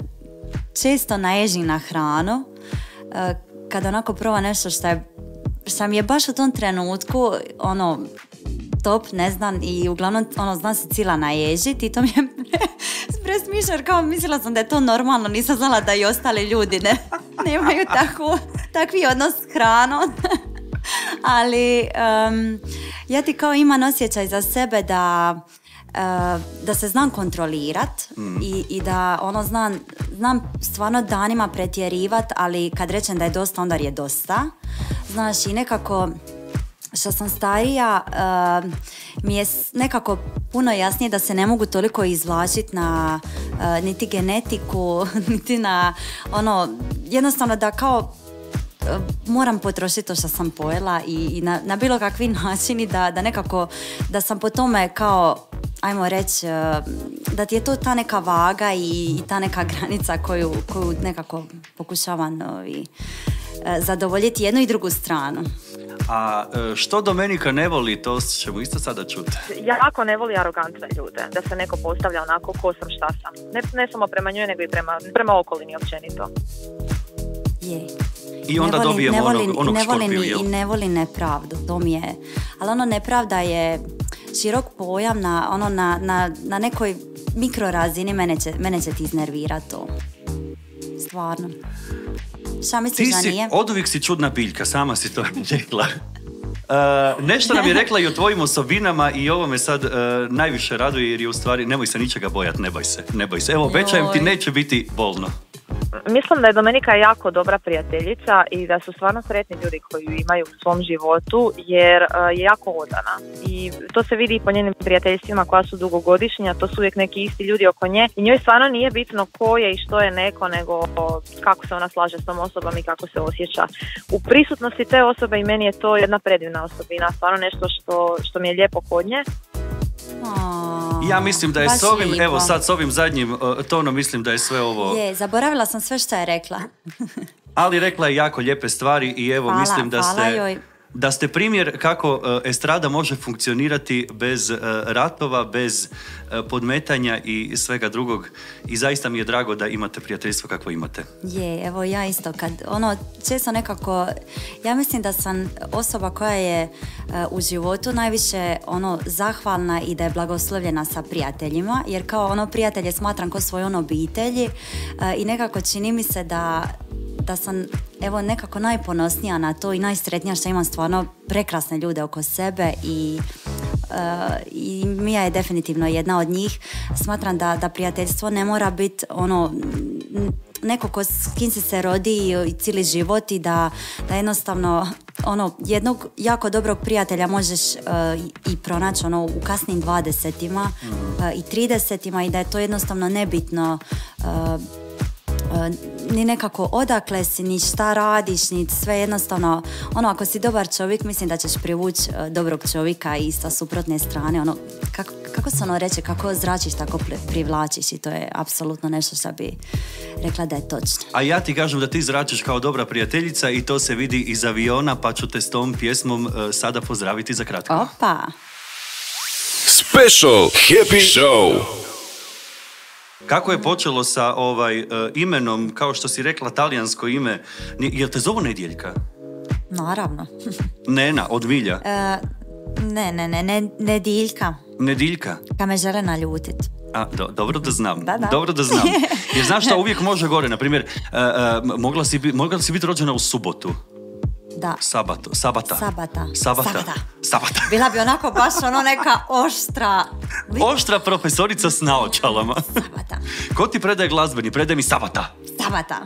često naježim na hranu kad onako prova nešto šta mi je baš u tom trenutku ono top, ne znam, i uglavnom znam se cijela naježiti i to mi je presmišljeno, kao mislila sam da je to normalno, nisam znala da i ostali ljudi nemaju takvi odnos s hranom, ali ja ti kao imam osjećaj za sebe da se znam kontrolirat i da ono znam stvarno danima pretjerivat, ali kad rečem da je dosta, onda je dosta, znaš, i nekako... Što sam starija, mi je nekako puno jasnije da se ne mogu toliko izlažiti na niti genetiku, niti na ono, jednostavno da kao moram potrošiti to što sam pojela i na bilo kakvi načini da nekako, da sam po tome kao, ajmo reći, da ti je to ta neka vaga i ta neka granica koju nekako pokušavam zadovoljiti jednu i drugu stranu. A što Domenica ne voli, to ćemo isto sada čuti. Jako ne voli arogantne ljude, da se neko postavlja onako ko sam šta sam. Ne samo prema njoj, nego i prema okolini općenito. I onda dobijemo onog Škorpiju, jel? I ne voli nepravdu, to mi je. Ali ono nepravda je širok pojam na nekoj mikrorazini, mene će ti iznervirati to. Stvarno. Ti si, oduvijek si čudna biljka, sama si to rekla. Nešto nam je rekla i o tvojim osobinama i ovo me sad najviše raduje jer je u stvari, nemoj se ničega bojati, ne boj se. Evo, obećajem ti, neće biti bolno. Mislim da je Domenica jako dobra prijateljica i da su stvarno sretni ljudi koji ju imaju u svom životu, jer je jako odana. I to se vidi i po njenim prijateljstvima koja su dugogodišnja, to su uvijek neki isti ljudi oko nje. I njoj stvarno nije bitno ko je i što je neko, nego kako se ona slaže s tom osobom i kako se osjeća. U prisutnosti te osobe i meni je to jedna predivna osobina, stvarno nešto što mi je lijepo kod nje. Ja mislim da je s ovim, evo sad s ovim zadnjim tonom mislim da je sve ovo... Je, zaboravila sam sve što je rekla. Ali rekla je jako lijepe stvari i evo hvala, mislim da ste primjer kako estrada može funkcionirati bez ratova, bez podmetanja i svega drugog. I zaista mi je drago da imate prijateljstvo kakvo imate. Je, evo ja isto. Kad, često nekako, ja mislim da sam osoba koja je u životu najviše zahvalna i da je blagoslovljena sa prijateljima. Jer kao prijatelje smatram ko svoj obitelji i nekako čini mi se da sam evo nekako najponosnija na to i najsretnija što imam stvarno prekrasne ljude oko sebe i Mia je definitivno jedna od njih. Smatram da prijateljstvo ne mora biti neko s kim si se rodi i cijeli život i da jednostavno jednog jako dobrog prijatelja možeš i pronaći u kasnim 20-ima i 30-ima i da je to jednostavno nebitno ni nekako odakle si, ni šta radiš, ni sve jednostavno, ako si dobar čovjek, mislim da ćeš privući dobrog čovjeka i sa suprotne strane, kako se reče, kako zračiš, tako privlačiš i to je apsolutno nešto što bi rekla da je točno. A ja ti kažem da ti zračiš kao dobra prijateljica i to se vidi iz aviona, pa ću te s tom pjesmom sada pozdraviti za kratko. Opa! Special Happy Show! Kako je počelo sa imenom, kao što si rekla, talijansko ime? Jel te zovu Nedjeljka? Naravno. Nena, od Milja? Ne, Nediljka. Nediljka? Ka me žele naljutit. Dobro da znam. Dobro da znam. Jer znaš šta, uvijek može gore. Naprimjer, mogla si biti rođena u subotu. Da. Sabata. Bila bi onako baš neka oštra... Oštra profesorica s naočalama. Sabata. Ko ti predaje glazbeni? Predaje mi Sabata. Sabata.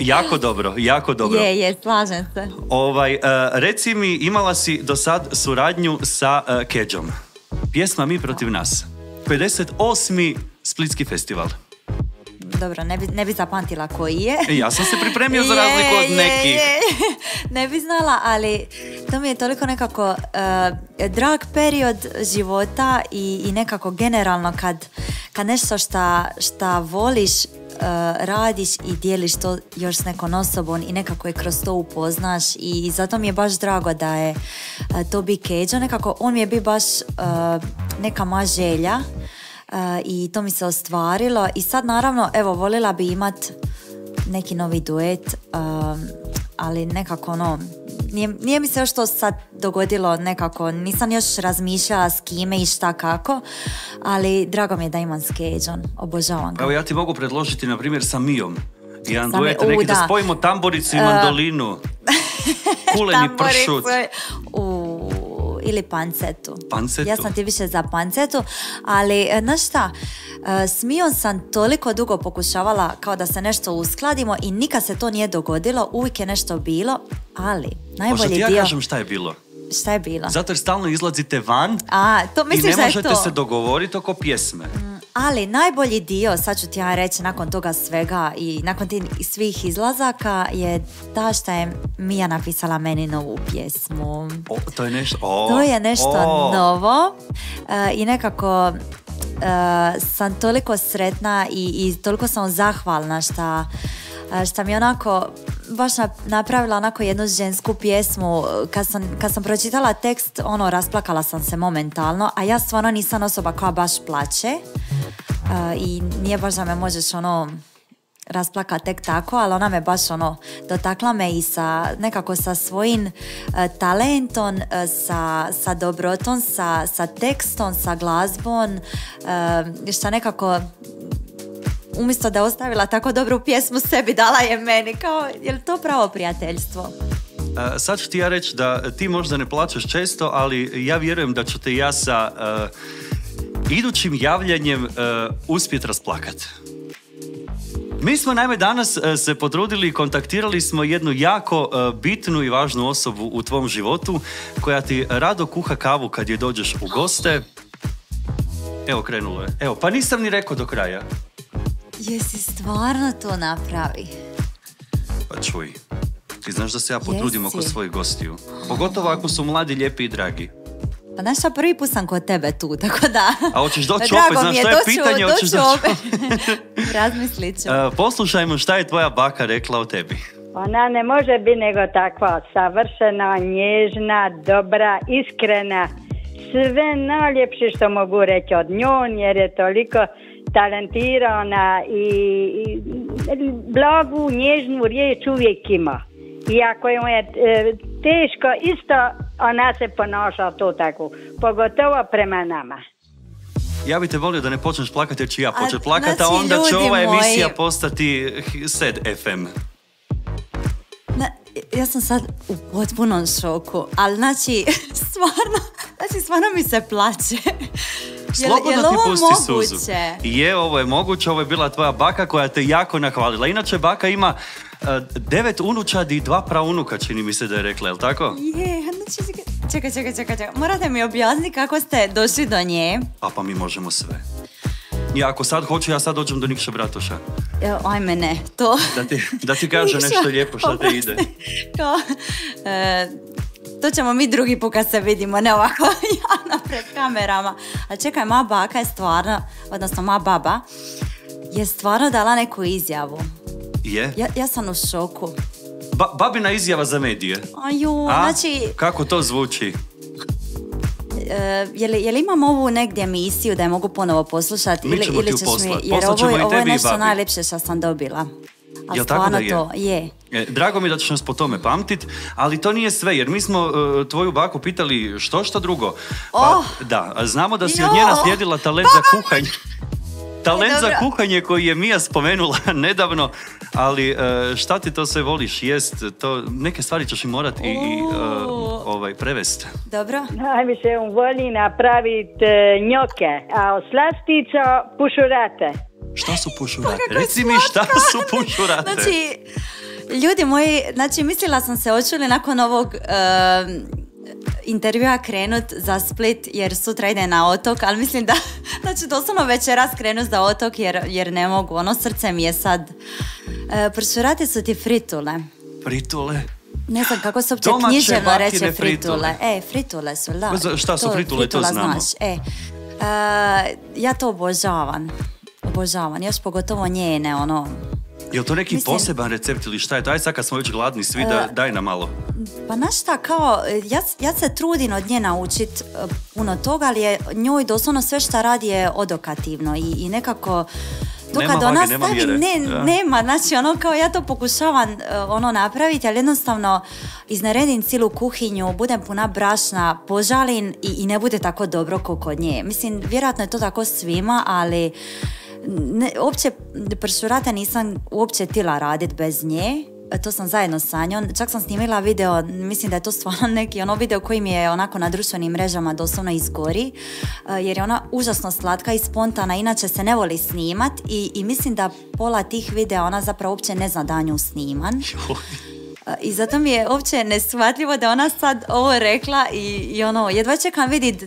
Jako dobro. Je, slažem se. Reci mi, imala si do sad suradnju sa Kedžom. Pjesma Mi protiv nas. 58. Splitski festival. Dobro, ne bi zapamtila koji je. Ja sam se pripremio za razliku od nekih. Ne bi znala, ali to mi je toliko nekako drag period života i nekako generalno kad nešto šta voliš, radiš i dijeliš to još s nekom osobom i nekako je kroz to upoznaš i zato mi je baš drago da je to bi Kedžo. Nekako on mi je bio baš neka moja želja. I to mi se ostvarilo i sad naravno, evo, voljela bi imat neki novi duet, ali nekako nije mi se još to sad dogodilo nekako, nisam još razmišljala s kime i šta kako, ali drago mi je da imam s Kedžom, obožavam ga. Evo ja ti mogu predložiti na primjer sa Mijom jedan duet, neki da spojimo tamboricu i mandolinu, kuleni pršut. Ili pancetu. Ja sam ti više za pancetu, ali znaš šta, s Mijom sam toliko dugo pokušavala kao da se nešto uskladimo i nikad se to nije dogodilo, uvijek je nešto bilo, ali najbolji dio... Možda ti ja kažem šta je bilo? Šta je bilo? Zato jer stalno izlazite van i ne možete se dogovoriti oko pjesme. Ali najbolji dio, sad ću ti ja reći, nakon toga svega i nakon tih svih izlazaka je ta što je Mia napisala meni novu pjesmu. To je nešto novo i nekako sam toliko sretna i toliko sam zahvalna što mi je baš napravila jednu žensku pjesmu. Kad sam pročitala tekst, rasplakala sam se momentalno, a ja stvarno nisam osoba koja baš plače i nije baš da me možeš rasplaka tek tako, ali ona me baš dotakla me i nekako sa svojim talentom, sa dobrotom, sa tekstom, sa glazbom, što nekako umjesto da je ostavila tako dobru pjesmu sebi, dala je meni, kao, je li to pravo prijateljstvo? Sad ću ti ja reći da ti možda ne plaćaš često, ali ja vjerujem da ću te ja sa idućim javljanjem uspjet rasplakat. Mi smo naime danas se potrudili i kontaktirali smo jednu jako bitnu i važnu osobu u tvom životu koja ti rado kuha kavu kad joj dođeš u goste. Evo, krenulo je. Evo, pa nisam ni rekao do kraja. Jesi stvarno to napravi? Pa čuj, ti znaš da se ja potrudim oko svojih gostiju. Pogotovo ako su mladi, lijepi i dragi. Pa znaš šta, prvi put sam kod tebe tu, tako da... A hoćeš doći opet, znaš što je pitanje, hoćeš doći opet. Razmislit ću. Poslušajmo šta je tvoja baka rekla o tebi. Ona ne može biti nego takva, savršena, nježna, dobra, iskrena. Sve najljepše što mogu reći od njom, jer je toliko talentirana i blagu, nježnu riječ uvijek ima. Iako je teško, isto ona se ponaša to tako, pogotovo prema nama. Ja bi te volio da ne počneš plakati, jer ću ja početi plakati, a onda će ova emisija postati Sad FM. Ja sam sad u potpunom šoku, ali stvarno mi se plaće. Slobodno ti pusti suzu. Je, ovo je moguće, ovo je bila tvoja baka koja te jako nahvalila. Inače, baka ima 9 unučadi i 2 praunuka, čini mi se da je rekla, je li tako? Je, znači, čekaj, morate mi objasniti kako ste došli do nje. A pa mi možemo sve. Ja ako sad hoću, ja sad dođem do Nikše Bratoša. Ajme ne, to... Da ti kažem nešto lijepo što te ide. To ćemo mi drugi put kad se vidimo, ne ovako javno pred kamerama. A čekaj, moja baka je stvarno, odnosno moja baba, je stvarno dala neku izjavu. Je? Ja sam u šoku. Babina izjava za medije. Aju, znači... Kako to zvuči? Je li imam ovu negdje emisiju da je mogu ponovo poslušati? Mi ćemo ti ju poslati. Poslat ćemo i tebi i babi. Jer ovo je nešto najljepše što sam dobila. Jel tako da je? Drago mi da ćeš nas po tome pamtit, ali to nije sve, jer mi smo tvoju baku pitali što drugo. Da, znamo da si od nje naslijedila talent za kuhanje. Talent za kuhanje koji je Mia spomenula nedavno, ali šta ti to sve voliš jest, neke stvari ćeš im morati i prevesti. Dobro. Najviše voli napraviti njoke, a od slastica pušurate. Šta su pušurate? Reci mi šta su pušurate. Znači, ljudi moji, znači mislila sam se očuli nakon ovog... intervjua krenut za Split jer sutra ide na otok, ali mislim da znači doslovno večeras krenut za otok jer ne mogu, ono srce mi je sad. Pršurate su ti fritule. Fritule? Ne znam kako se uopće književno reče fritule. Fritule su, da. Šta su fritule, to znamo. Ja to obožavam. Obožavam, još pogotovo njene, ono... Je li to neki poseban recept ili šta je to? Ajde sad kad smo već gladni svi, daj nam malo. Pa znaš šta, kao, ja se trudim od nje naučit puno toga, ali je njoj doslovno sve šta radi je odokativno i nekako... Nema vage, nema mjere. Nema, znači ono kao ja to pokušavam ono napraviti, ali jednostavno izneredim cijelu kuhinju, budem puna brašna, požalim i ne bude tako dobro kao kod nje. Mislim, vjerojatno je to tako svima, ali... Uopće, pršurate nisam uopće tila radit bez nje, to sam zajedno sa njom, čak sam snimila video, mislim da je to stvarno neki ono video koji mi je onako na društvenim mrežama doslovno izgori, jer je ona užasno slatka i spontana, inače se ne voli snimat i mislim da pola tih videa ona zapravo uopće ne zna da nju sniman. I zato mi je uopće neshvatljivo da ona sad ovo rekla i ono, jedva čekam vidit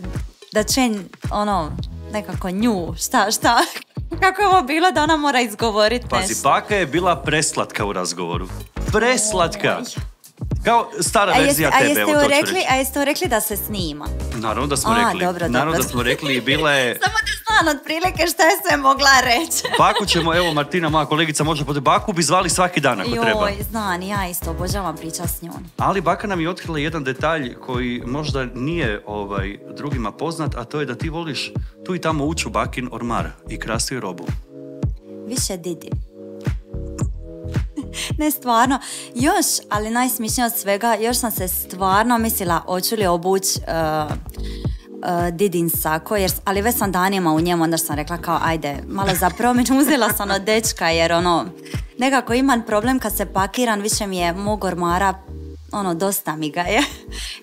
da će ono, nekako nju, šta... Kako je ovo bilo da ona mora izgovoriti nešto? Pazi, baka je bila preslatka u razgovoru. Preslatka! Kao stara verzija tebe, evo to ću reći. A jeste joj rekli da se snima? Naravno da smo rekli. Naravno da smo rekli i bila je... Samo da znam od prilike šta je sve mogla reći. Baku ćemo, evo Martina, moja kolegica, može poti Baku, bi zvali svaki dan ako treba. Joj, znam, ja isto obožavam priča s njom. Ali baka nam je otkrila jedan detalj koji možda nije drugima poznat, a to je da ti voliš tu i tamo ući u bakin ormar i krasti joj robu. Više Didi. Ne, stvarno, još, ali najsmišnije od svega, još sam se stvarno mislila hoću li obući Didin sako, ali već sam danima u njemu, onda sam rekla kao ajde, malo za promjenu, uzela sam od dečka jer ono, nekako imam problem kad se pakiram, više mi je mog ormara ono, dosta mi ga je.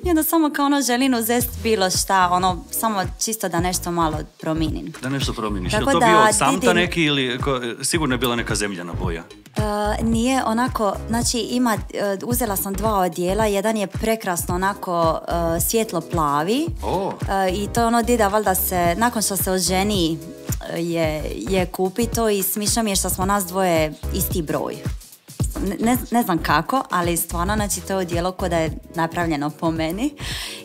I onda samo kao ono želim uzest bilo šta, ono, samo čisto da nešto malo prominim. Da nešto prominiš. Je li to bio samta neki ili sigurno je bila neka zemljana boja? Nije onako, znači ima, uzela sam dva odjela, jedan je prekrasno onako svjetlo plavi i to je ono dida valjda se, nakon što se oženi je kupi to i smišno mi je što smo nas dvoje isti broj. Ne znam kako, ali stvarno, znači to je odijelo ko da je napravljeno po meni.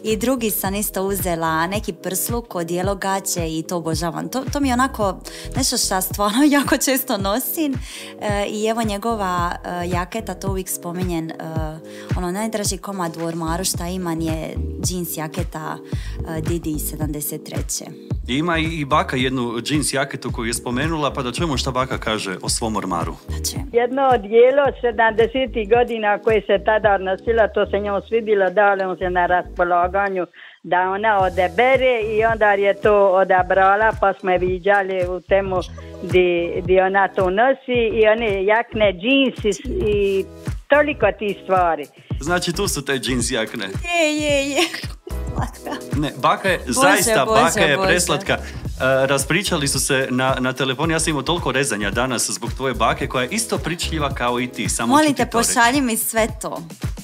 I drugi sam isto uzela neki prsluk, odijelo gaće i to obožavam. To mi je onako nešto što stvarno jako često nosim. I evo njegova jaketa, to uvijek spominjem, ono najdraži komad u ormaru šta imam je džins jaketa Didi 73. Ima i baka jednu džins jaketu koju je spomenula, pa da čujemo šta baka kaže o svom ormaru. Jedno odijelo 70. godina koje se tada odnosila, to se njom svidilo, dalo mu se na raspolaganju da ona odebere i onda je to odabrala, pa smo je vidjeli u temu di ona to nosi i one jakne, džinsi i toliko ti stvari. Znači tu su te džins jakne. Je. Ne, baka je, zaista baka je preslatka. Raspričali su se na telefonu, ja sam imao toliko rezanja danas zbog tvoje bake koja je isto pričljiva kao i ti. Molite, pošalji mi sve to.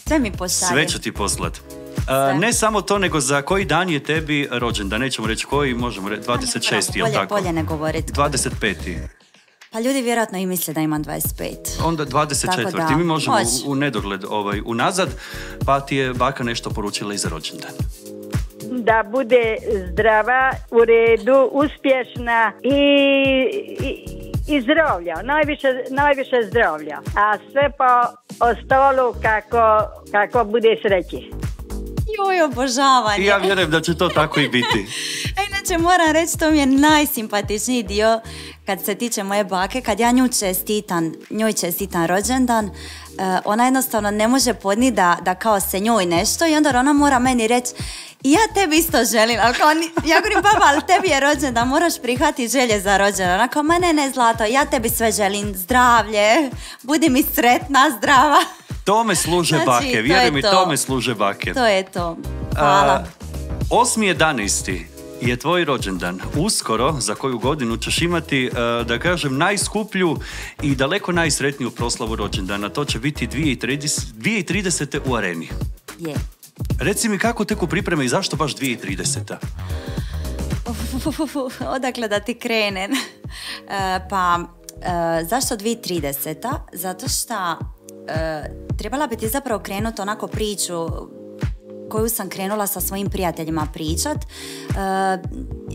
Sve mi pošalji. Sve ću ti poslat. Ne samo to, nego za koji dan je tebi rođen, da nećemo reći koji, možemo reći 26. je li tako? Bolje ne govoriti. 25. Pa ljudi vjerojatno i misle da imam 25. Onda 24. Mi možemo u nedogled unazad, pa ti je baka nešto poručila i za rođendan. Da bude zdrava, u redu, uspješna i zdravlja, najviše zdravlja. A sve pa ostalo kako bude sreći. Joj, obožavanje. I ja vjerujem da će to tako i biti. Inače, moram reći, to mi je najsimpatičniji dio kad se tiče moje bake, kad ja njoj čestitam rođendan, ona jednostavno ne može podnijeti da kao se njoj nešto i onda ona mora meni reći ja tebi isto želim, ali kao, ja govorim baba, ali tebi je rođendan, moraš prihvatiti želje za rođendan. Ona kao, ma ne Zlato, ja tebi sve želim, zdravlje, budi mi sretna, zdrava. Tome služe bake, vjeruj mi, tome služe bake. To je to, hvala. 8.11. je tvoj rođendan. Uskoro, za koju godinu, ćeš imati, da kažem, najskuplju i daleko najsretniju proslavu rođendana. To će biti 2030. u Areni. Je. Reci mi kako teku pripreme i zašto baš 2030. Odakle da ti krenem? Pa, zašto 2030? Zato što trebala bi ti zapravo krenuti onako priču koju sam krenula sa svojim prijateljima pričat.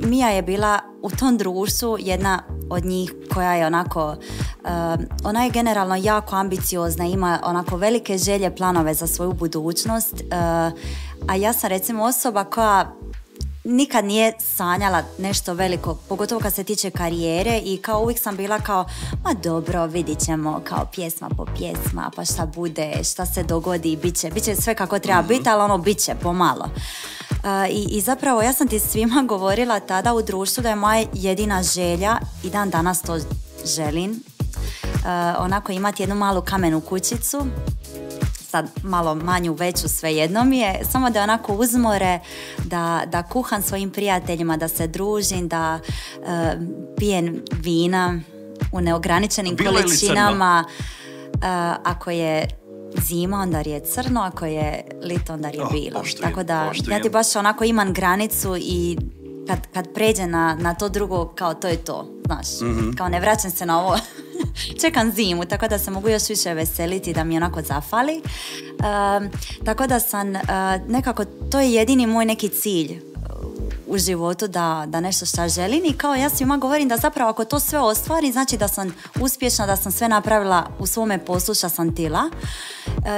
Mija je bila u tom društvu jedna od njih koja je onako, ona je generalno jako ambiciozna, ima onako velike želje, planove za svoju budućnost, a ja sam recimo osoba koja nikad nije sanjala nešto veliko, pogotovo kad se tiče karijere i kao uvijek sam bila kao, ma dobro, vidit ćemo kao pjesma po pjesma, pa šta bude, šta se dogodi, bit će sve kako treba biti, ali ono bit će pomalo. I zapravo ja sam ti svima govorila tada u društvu da je moja jedina želja i dan danas to želim, onako imati jednu malu kamenu kućicu, sad malo manju, veću, svejedno mi je, samo da onako uz more, da kuham svojim prijateljima, da se družim, da pijem vina u neograničenim količinama. Ako je zima, onda je crno, ako je lito, onda je bilo. Tako da ja ti baš onako imam granicu i kad pređe na to drugo, kao to je to, znaš, kao ne vraćam se na ovo, čekam zimu, tako da se mogu još više veseliti da mi onako zafali, tako da sam nekako, to je jedini moj neki cilj u životu, da nešto šta želim i kao ja svima govorim da zapravo ako to sve ostvarim, znači da sam uspješna, da sam sve napravila u svome poslu šta sam htjela.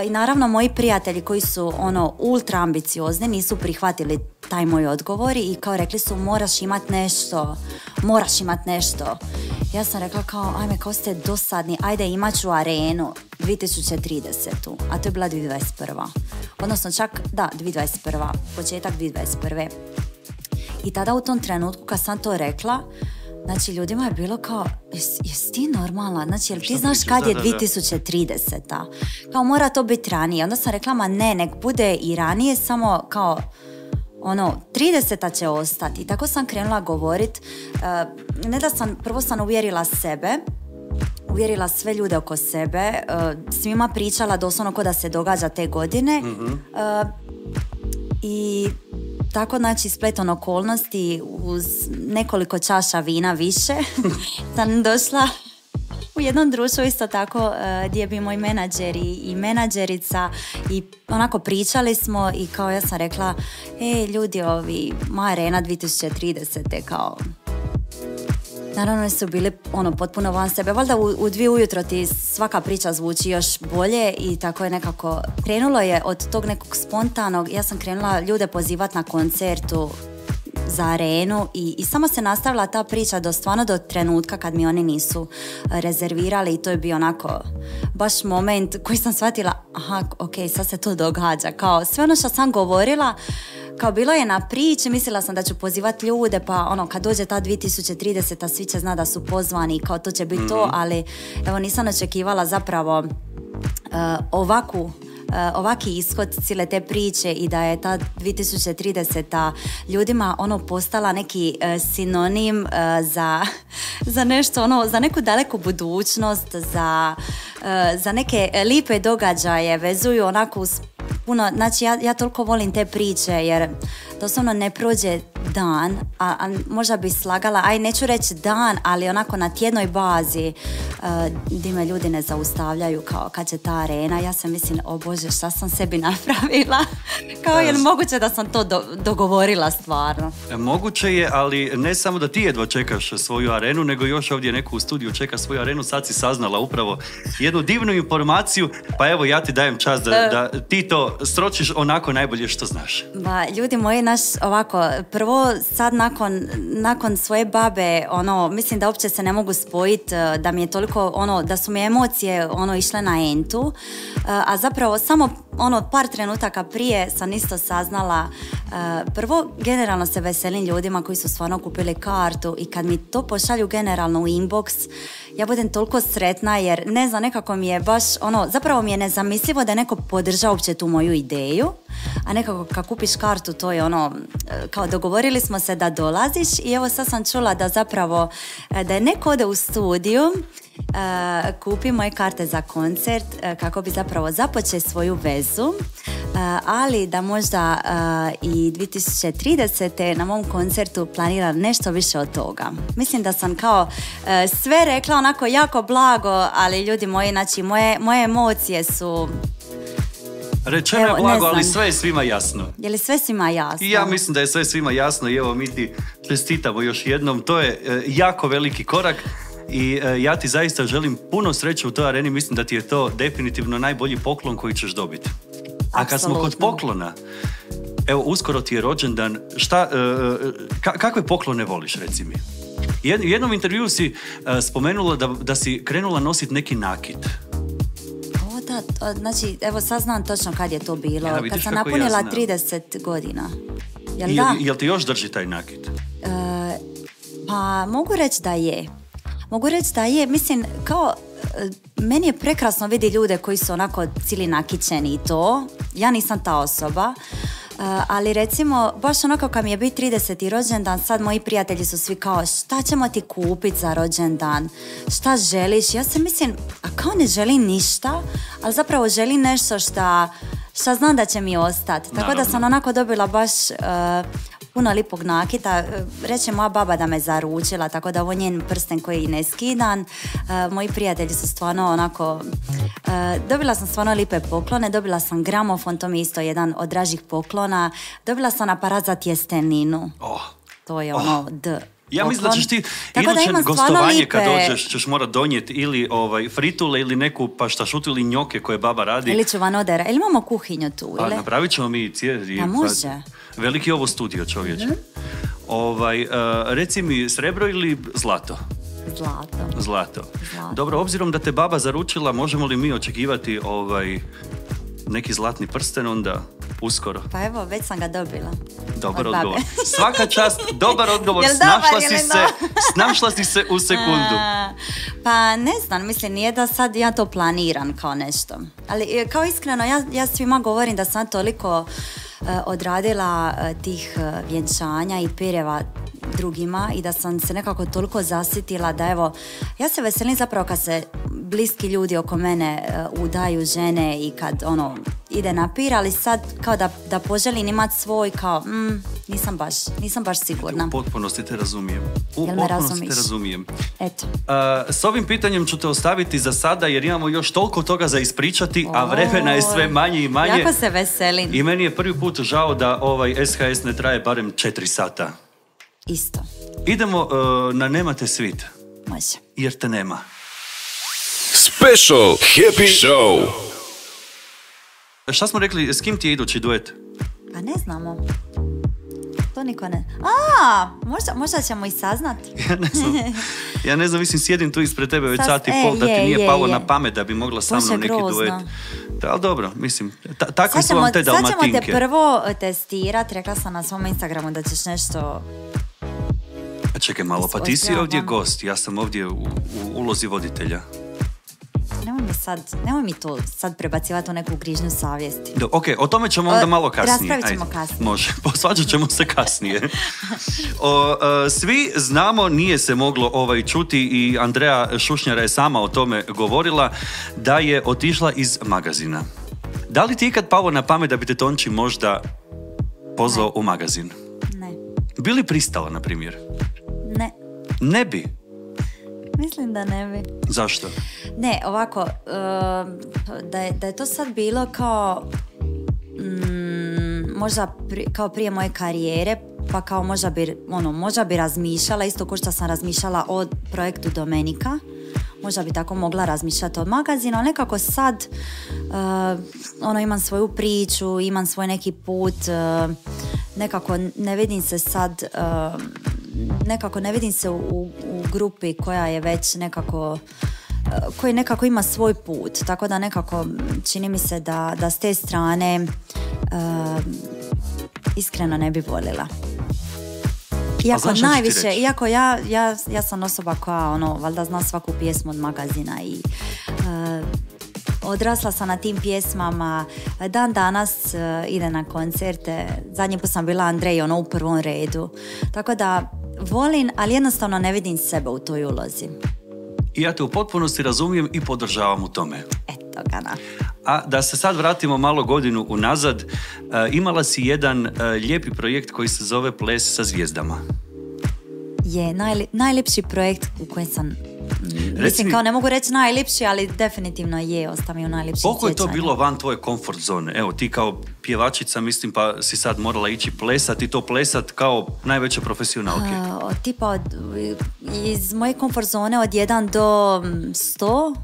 I naravno moji prijatelji koji su ono ultra ambiciozni nisu prihvatili taj moj odgovor i kao rekli su moraš imat nešto. Ja sam rekla kao ajme kao ste dosadni, ajde imat ću Arenu 2030. A to je bila 2021. Odnosno čak da 2021. početak 2021. I tada u tom trenutku kad sam to rekla, Znači, ljudima je bilo kao, jesi ti normalna? Znači, jel ti znaš kad je 2030-a? Kao, mora to biti ranije. Onda sam rekla, ma ne, nek bude i ranije, samo kao, ono, 30-a će ostati. I tako sam krenula govorit. Ne da sam, prvo sam uvjerila sebe, uvjerila sve ljude oko sebe, svima pričala doslovno ko da se događa te godine. I tako, znači, spletom okolnosti uz nekoliko čaša vina više sam došla u jednom društvu isto tako gdje je bio moj menadžer i menadžerica i onako pričali smo i kao ja sam rekla, ej ljudi, ovi, moja Arena 2030. kao... Naravno su bili ono potpuno van sebe, valjda u 2 ujutro ti svaka priča zvuči još bolje i tako je nekako, krenulo je od tog nekog spontanog, ja sam krenula ljude pozivati na koncertu za Arenu i samo se nastavila ta priča do stvarno do trenutka kad mi oni nisu rezervirali i to je bio onako baš moment koji sam shvatila, aha, ok, sad se to događa, kao sve ono što sam govorila, kao bilo je na priči, mislila sam da ću pozivati ljude, pa ono, kad dođe ta 2030, svi će zna da su pozvani, kao to će biti to, ali evo nisam očekivala zapravo ovaki ishod cijele te priče i da je ta 2030 ljudima ono postala neki sinonim za nešto ono, za neku daleku budućnost, za neke lipe događaje, vezuju onako uz puno, znači ja toliko volim te priče jer doslovno ne prođe dan, a možda bi slagala, aj neću reći dan, ali onako na tjednoj bazi gdje me ljudi ne zaustavljaju kao kad će ta Arena, ja sam mislim, o Bože, šta sam sebi napravila, kao je li moguće da sam to dogovorila stvarno? Moguće je, ali ne samo da ti jedva čekaš svoju Arenu, nego još ovdje neko u studiju čeka svoju Arenu, sad si saznala upravo jednu divnu informaciju, pa evo ja ti dajem čas da ti to sročiš onako najbolje što znaš. Ba, ljudi moji, naš ovako, prvo sad nakon svoje babe, ono, mislim da uopće se ne mogu spojiti, da mi je toliko, ono, da su mi emocije, ono, išle na entu, a zapravo samo, ono, par trenutaka prije sam isto saznala, prvo, generalno se veselim ljudima koji su stvarno kupili kartu i kad mi to pošalju generalno u inbox, ja budem toliko sretna jer, ne znam, nekako mi je baš, ono, zapravo mi je nezamislivo da je neko podržao uopće tu moju ideju, a nekako kad kupiš kartu, to je ono, kao dogovorili smo se da dolaziš i evo sad sam čula da zapravo, da je neko ode u studiju, kupi moje karte za koncert kako bi zapravo započeo svoju vezu, ali da možda i 2030. na mom koncertu planira nešto više od toga. Mislim da sam kao sve rekla onako jako blago, ali ljudi moji, znači moje emocije su... Rečeno je blago, ali sve je svima jasno. Je li sve svima jasno? I ja mislim da je sve svima jasno i evo mi ti čestitamo još jednom. To je jako veliki korak i ja ti zaista želim puno sreće u toj Areni. Mislim da ti je to definitivno najbolji poklon koji ćeš dobiti. A kad smo kod poklona, evo uskoro ti je rođendan. Kakve poklone voliš, reci mi? U jednom intervju si spomenula da si krenula nositi neki nakit. Da, znači, evo sad znam točno kad je to bilo, kad sam napunila 30 godina. Jel ti još drži taj nakit? Pa mogu reći da je. Mogu reći da je, mislim, kao, meni je prekrasno vidi ljude koji su onako cili nakićeni i to. Ja nisam ta osoba. Ali recimo, baš onako kad mi je bio 30. rođendan, sad moji prijatelji su svi kao, šta ćemo ti kupiti za rođendan, šta želiš, ja se mislim, a kao ne želim ništa, ali zapravo želim nešto šta znam da će mi ostati, tako da sam onako dobila baš puno lipog nakita, reče moja baba da me zaručila, tako da ovo je njen prsten koji ne skidan, moji prijatelji su stvarno onako, dobila sam stvarno lipe poklone, dobila sam gramofon, to mi je isto jedan od dražih poklona, dobila sam aparat za tjesteninu, to je ono d... Ja mislim da ćeš ti iduće gostovanje kad dođeš ćeš morat donijeti ili fritule ili neku paštašutu ili njoke koje baba radi. Ili čuvanodera, ili imamo kuhinju tu? Pa napravit ćemo mi cijeli. A može. Veliki je ovo studio, čovječe. Reci mi, srebro ili zlato? Zlato. Dobro, obzirom da te baba zaručila, možemo li mi očekivati neki zlatni prsten onda uskoro. Pa evo, već sam ga dobila. Dobar odgovor. Svaka čast, dobar odgovor. Snašla si se u sekundu. Pa ne znam, mislim, nije da sad ja to planiram kao nešto. Ali kao iskreno, ja svima govorim da sam toliko odradila tih vjenčanja i pireva drugima i da sam se nekako toliko zasitila da evo, ja se veselim zapravo kad se bliski ljudi oko mene udaju, žene i kad ono ide na pir, ali sad kao da poželim imat svoj kao nisam baš sigurna. U potpunosti te razumijem. U potpunosti te razumijem. Eto. S ovim pitanjem ću te ostaviti za sada jer imamo još toliko toga za ispričati, a vremena je sve manje i manje. Jako se veselim. I meni je prvi put žao da ovaj SHS ne traje barem 4 sata. Isto. Idemo na Nemate svit. Može. Jer te nema. Special Happy Show. Šta smo rekli, s kim ti je idući duet? Pa ne znamo. To niko ne... A, možda ćemo i saznati. Ja ne znam, mislim, sjedim tu ispred tebe već sat i pol, da ti nije palo na pamet da bi mogla sa mnom neki duet. Ali dobro, mislim, takvi su vam te dalmatinke. Sad ćemo te prvo testirati, rekla sam na svom Instagramu da ćeš nešto... Čekaj malo, pa ti si ovdje gost, ja sam ovdje u ulozi voditelja. Nemoj mi to sad prebacivati u neku grižnju savjesti. Ok, o tome ćemo onda malo kasnije. Raspravit ćemo kasnije. Može, posvađat ćemo se kasnije. Svi znamo, nije se moglo čuti i Andrea Šušnjara je sama o tome govorila, da je otišla iz magazina. Da li ti ikad palo na pamet da bi te Tonči možda pozvao u magazin? Ne. Bi li pristala, na primjer? Ne. Ne bi? Mislim da ne bi. Zašto? Ne, ovako, da je to sad bilo kao možda kao prije moje karijere, pa kao možda bi razmišljala, isto kao što sam razmišljala o projektu Domenica, možda bi tako mogla razmišljati o magazinu, ali nekako sad imam svoju priču, imam svoj neki put, nekako ne vidim se sad... Nekako ne vidim se u grupi koja je već nekako, koji nekako ima svoj put, tako da nekako čini mi se da s te strane iskreno ne bi voljela. Iako najviše, iako ja sam osoba koja valjda zna svaku pjesmu od magazina i odrasla sam na tim pjesmama, dan danas ide na koncerte, zadnji put sam bila Andrej u prvom redu, tako da volim, ali jednostavno ne vidim sebe u toj ulozi. I ja te u potpunosti razumijem i podržavam u tome. Eto ga na. A da se sad vratimo malo godinu unazad, imala si jedan lijepi projekt koji se zove Ples sa zvijezdama. Je, najljepši projekt u kojem sam... Mislim, kao ne mogu reći najljepši, ali definitivno je, ostam je u najljepših sjećanja. Koliko je to bilo van tvoje komfort zone? Evo, ti kao pjevačica, mislim, pa si sad morala ići plesati, i to plesat kao najveće profesionalke. Tipa, iz moje komfort zone od 1 do 100,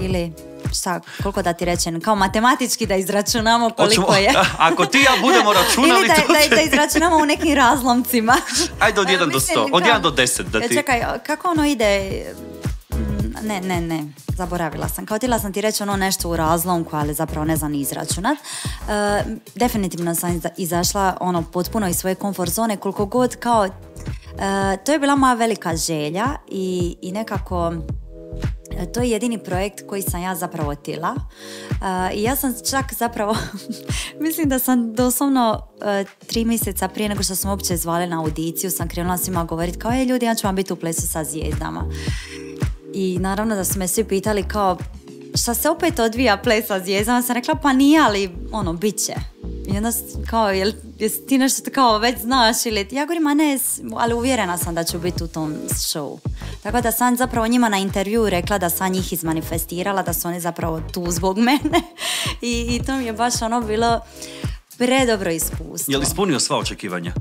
ili... Šta, koliko da ti rečem, kao matematički da izračunamo koliko je. Ako ti ja budemo računali... Ili da izračunamo u nekim razlomcima. Ajde od 1 do 100, od 1 do 10 da ti... Čekaj, kako ide... Ne, zaboravila sam. Kao htjela sam ti reći nešto u razlomku, ali zapravo ne znam ni izračunat. Definitivno sam izašla potpuno iz svoje komfort zone, koliko god kao... To je bila moja velika želja i nekako... To je jedini projekt koji sam ja zapravo otila i ja sam čak zapravo, mislim da sam doslovno 3 mjeseca prije nego što sam uopće zvala na audiciju sam krenula svima govoriti kao ljudi, ja ću vam biti u Plesu sa zvijezdama i naravno da su me svi pitali kao šta se opet odvija Ples sa zvijezdama, sam rekla pa nije, ali bit će. I onda kao, jesi ti nešto kao već znaš ili... Ja govorim, a ne, ali uvjerena sam da ću biti u tom show. Tako da sam zapravo njima na intervju rekla da sam njih izmanifestirala, da su oni zapravo tu zbog mene. I to mi je baš bilo predobro iskustvo. Je li ispunio sva očekivanja?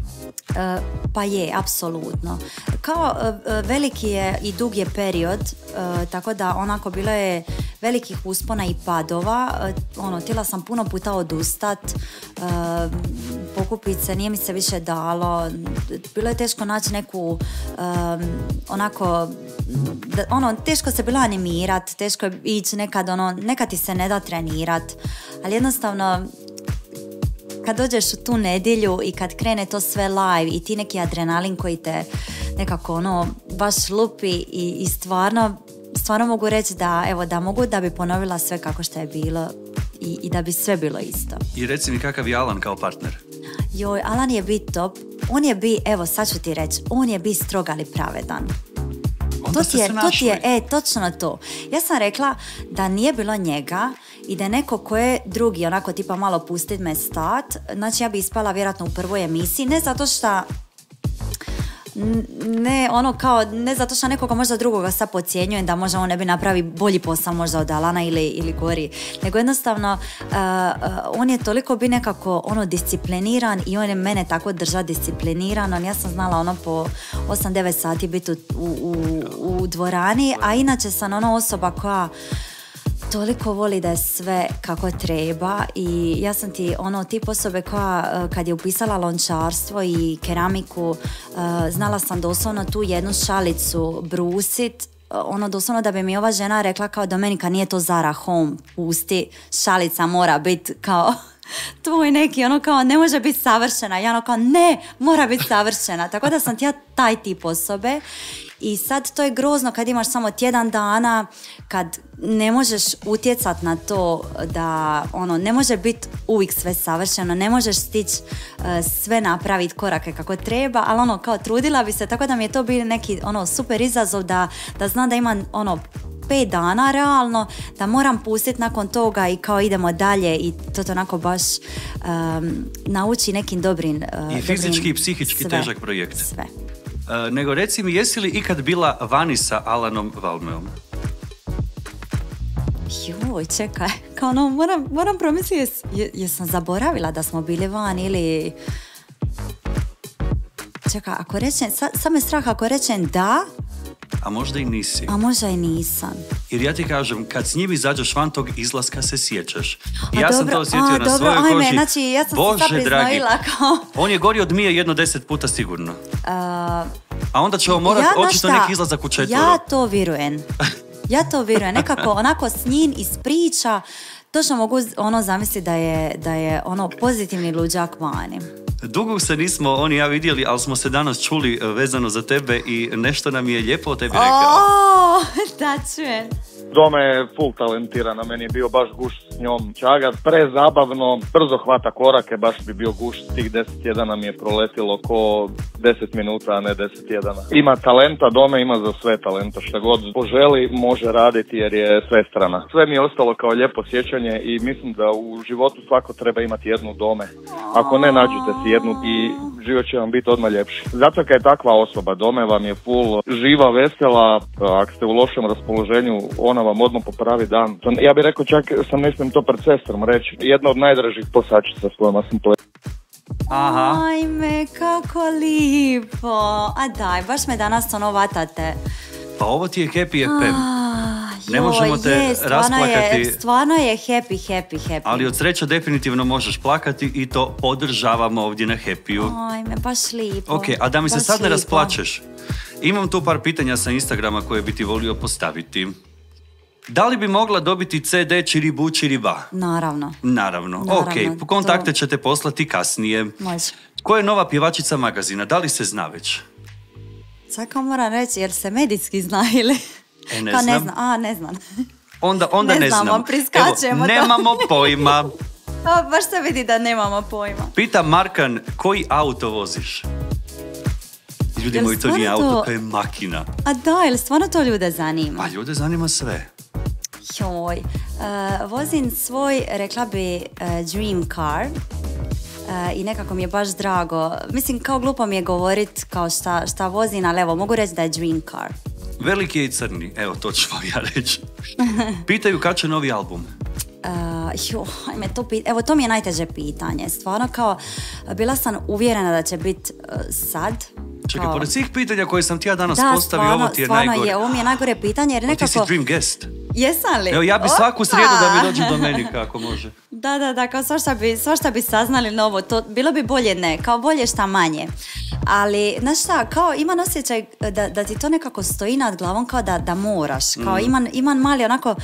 Pa je, apsolutno. Kao veliki je i dug je period, tako da onako bilo je velikih uspona i padova, htjela sam puno puta odustat, pokupit se, nije mi se više dalo, bilo je teško naći neku, onako, teško se bilo animirat, teško je ići nekad, nekad ti se ne da trenirat, ali jednostavno, kad dođeš u tu nedjelju i kad krene to sve live i ti neki adrenalin koji te nekako baš lupi i stvarno mogu reći da evo da mogu da bi ponovila sve kako što je bilo i da bi sve bilo isto. I reci mi kakav je Alan kao partner? Joj, Alan je bi top. On je bi, evo sad ću ti reći, on je bi strog ali pravedan. Onda ste se našli. Točno to. Ja sam rekla da nije bilo njega i da je neko ko je drugi, onako tipa malo pustit me stat, znači ja bi ispala vjerojatno u prvoj emisiji, ne zato što nekoga možda drugoga sad pocijenjujem da možda on ne bi napravi bolji posao možda od Alana ili gori, nego jednostavno on je toliko bi nekako discipliniran i on je mene tako drža discipliniran. Ja sam znala po 8-9 sati biti u dvorani, a inače sam osoba koja toliko voli da je sve kako treba i ja sam ti tip osobe koja kad je upisala lončarstvo i keramiku znala sam doslovno tu jednu šalicu brusit, doslovno da bi mi ova žena rekla kao Domenica nije to Zara home, pusti, šalica mora biti kao tvoj neki, kao ne može biti savršena i kao ne, mora biti savršena, tako da sam ti ja taj tip osobe. I sad to je grozno kad imaš samo tjedan dana, kad ne možeš utjecat na to da ne može biti uvijek sve savršeno, ne možeš stići sve napraviti korake kako treba, ali kao trudila bi se, tako da mi je to bio neki super izazov da znam da imam 5 dana realno, da moram pustiti nakon toga i kao idemo dalje i to onako baš nauči nekim dobrim i fizički i psihički težak projekt. Sve. Nego reci mi, jesi li ikad bila vani sa Alanom Valmeom? Joj, čekaj, kao moram promisliti, jesam zaboravila da smo bili vani ili... Čekaj, ako rečem, sad me strah ako rečem da... A možda i nisi. A možda i nisam. Jer ja ti kažem, kad s njim izađeš van tog izlaska se sjećaš. Ja sam to osjetio na svojoj koži. Bože dragi, on je gori od Mije jedno 10 puta sigurno. A onda ćemo morati očito neki izlazak u četvoro. Ja to vjerujem. Nekako onako s njim iz priča. Točno mogu zamisliti da je pozitivni luđak vani. Dugo se nismo on i ja vidjeli, ali smo se danas čuli vezano za tebe i nešto nam je lijepo o tebi rekao. Da čujem. Dome je full talentirana, meni je bio baš gušt s njom čagat, prezabavno, brzo hvata korake, baš bi bio gušt, tih 10 jedana mi je proletilo ko 10 minuta, a ne 10 jedana. Ima talenta, Dome ima za sve talenta, šta god poželi može raditi jer je svestrana. Sve mi je ostalo kao lijepo sjećanje i mislim da u životu svako treba imati jednu Dome. Ako ne, nađite si jednu i život će vam biti odmah ljepši. Zato kad je takva osoba, Dome vam je full živa, vesela, ako ste u lošem raspoloženju, ona vam odmah popravi dan. Ja bih rekao čak, sam ne smijem to pred sestrom reći, jedna od najdražih posačica s kojima sam plesao. Ajme, kako lipo. A daj, baš me danas vatate. Pa ovo ti je Happy FM. Ne možemo te rasplakati. Stvarno je happy. Ali od sreća definitivno možeš plakati i to podržavamo ovdje na Happyu. Ajme, baš lipo. Ok, a da mi se sad ne rasplačeš, imam tu par pitanja sa Instagrama koje bi ti volio postaviti. Da li bi mogla dobiti CD Čiribu Čiriba? Naravno. Ok, kontakte ćete poslati kasnije. Može. Ko je nova pjevačica magazina? Da li se zna već? Čak moram reći, jer se medijski zna ili... Ne znam. Onda ne znamo, priskačemo. Nemamo pojma. Baš se vidi da nemamo pojma. Pita Markan, koji auto voziš? Ljudi moji, to nije auto, to je makina. A da, jel stvarno to ljude zanima? Pa ljude zanima sve. Joj, vozim svoj, rekla bi, dream car. I nekako mi je baš drago. Mislim, kao glupo mi je govorit kao šta vozim, ali evo, mogu reći da je dream car. Veliki je i crni, evo to ću vam ja reći. Pitaju kad će novi album? Evo to mi je najteže pitanje. Stvarno kao, bila sam uvjerena da će biti sad. Čekaj, pored svih pitanja koje sam ti ja danas postavio, ovo ti je najgore. Da, stvarno je, ovo mi je najgore pitanje jer nekako... Ti si dream guest. Jesam li? Evo, ja bi svaku srijedu da mi dođem Domenica, ako može. Da, da, da, kao svašta bi saznali novo. Bilo bi bolje ne, kao bolje šta manje. Ali, znaš šta, kao imam osjećaj da ti to nekako stoji nad glavom, kao da moraš. Kao imam mali onako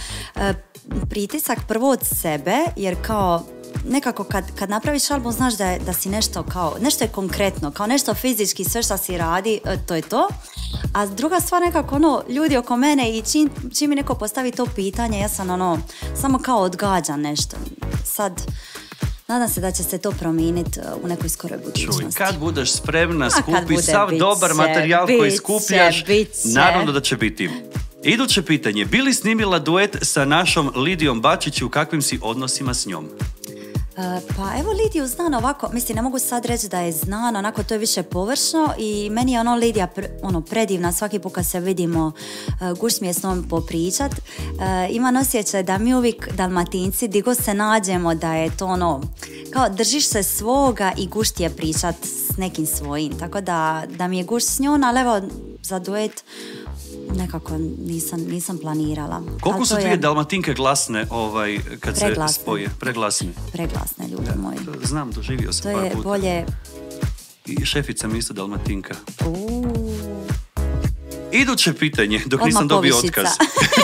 pritisak prvo od sebe, jer kao nekako kad napraviš album znaš da si nešto kao, nešto je konkretno, kao nešto fizički, sve što si radi, to je to. A druga stvar nekako ono, ljudi oko mene i čim mi neko postavi to pitanje, ja sam ono, samo kao odgađam nešto. Sad, nadam se da će se to promijeniti u nekoj skoroj budućnosti. Čuj, kad budeš spremna, skupi sav dobar materijal koji skupljaš, naravno da će biti. Iduće pitanje, bi li snimila duet sa našom Lidijom Bačić i u kakvim si odnosima s njom? Pa evo Lidiju znam ovako, mislim ne mogu sad reći da je znam, onako to je više površno i meni je ono Lidija predivna, svaki put kad se vidimo gušt mi je s njom popričat. Imam osjećaj da mi uvijek Dalmatinci, di god se nađemo da je to ono, kao držiš se svoga i gušt je pričat s nekim svojim, tako da mi je gušt s njom, ali evo za duet nekako nisam planirala. Koliko su dvije Dalmatinke glasne kad se spoje? Preglasne. Preglasne, ljubi moji. Znam, doživio sam par puta. To je bolje... I šefica mi isto Dalmatinka. Iduće pitanje, dok nisam dobio otkaz.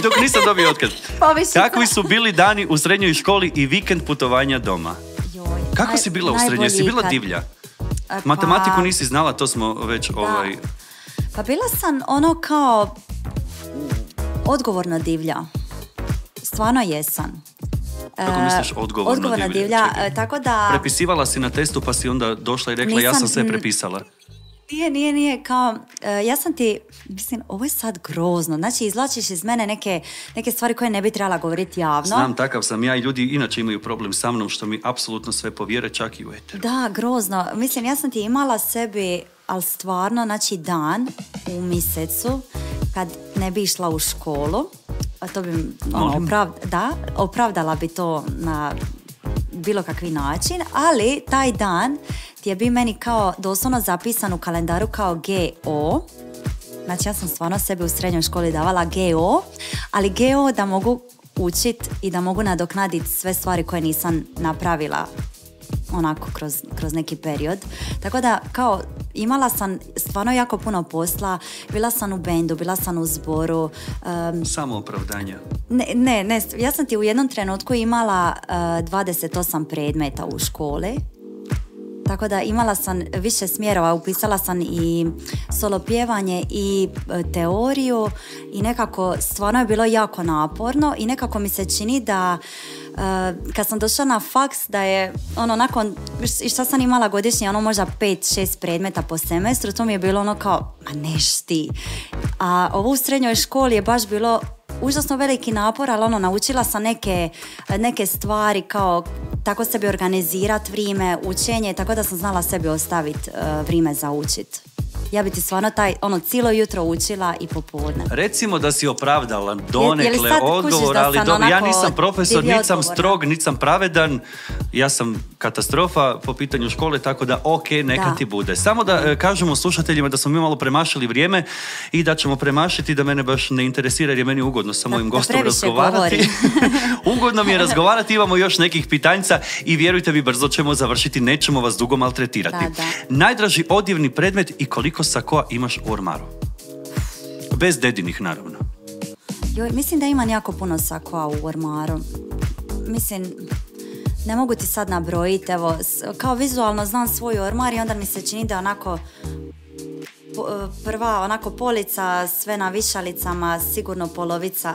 Dok nisam dobio otkaz. Povišica. Kakvi su bili dani u srednjoj školi i vikend putovanja doma? Kako si bila u srednjoj? Si bila divlja? Matematiku nisi znala, to smo već... Pa bila sam ono kao... odgovorno divlja. Stvarno jesam. Kako misliš odgovorno divlja? Tako da... Prepisivala si na testu pa si onda došla i rekla ja sam sve prepisala. Nije, kao, ja sam ti, mislim, ovo je sad grozno, znači izlačiš iz mene neke stvari koje ne bi trebala govoriti javno. Znam, takav sam ja i ljudi inače imaju problem sa mnom što mi apsolutno sve povjere čak i u eteru. Da, grozno, mislim, ja sam ti imala sebi, ali stvarno, znači dan u mjesecu kad ne bi išla u školu, a to bi, ono, opravdala bi to na... bilo kakvi način, ali taj dan ti je bio meni kao doslovno zapisan u kalendaru kao GO. Znači ja sam stvarno sebi u srednjoj školi davala GO, ali GO da mogu učit i da mogu nadoknaditi sve stvari koje nisam napravila onako kroz neki period. Tako da kao imala sam stvarno jako puno posla, bila sam u bendu, bila sam u zboru. Samo opravdanja. Ne, ja sam ti u jednom trenutku imala 28 predmeta u školi. Tako da imala sam više smjerova, upisala sam i solo pjevanje i teoriju i nekako stvarno je bilo jako naporno i nekako mi se čini da kad sam došla na faks da je ono nakon šta sam imala godišnje ono možda 5-6 predmeta po semestru, to mi je bilo ono kao ma neš ti, a ovo u srednjoj školi je baš bilo užasno veliki napor, ali ono, naučila sam neke stvari kao tako sebi organizirati vrijeme, učenje, tako da sam znala sebi ostaviti vrijeme za učit. Ja bi ti stvarno taj, ono, cijelo jutro učila i popodne. Recimo da si opravdala donekle odgovor, ali ja nisam profesor, niti sam strog, niti sam pravedan, ja sam katastrofa po pitanju škole, tako da ok, neka ti bude. Samo da kažemo slušateljima da smo mi malo premašili vrijeme i da ćemo premašiti da mene baš ne interesira jer je meni ugodno sa mojim gostom razgovarati. Ugodno mi je razgovarati, imamo još nekih pitanjca i vjerujte mi, brzo ćemo završiti, nećemo vas dugo maltretirati. Najdraži odjevni predmet i koliko sakoa imaš u ormaru? Bez dedinih, naravno. Mislim da imam jako puno sakoa u ormaru. Mislim, ne mogu ti sad nabrojiti, evo, kao vizualno znam svoj ormar i onda mi se čini da onako prva onako polica, sve na višalicama, sigurno polovica.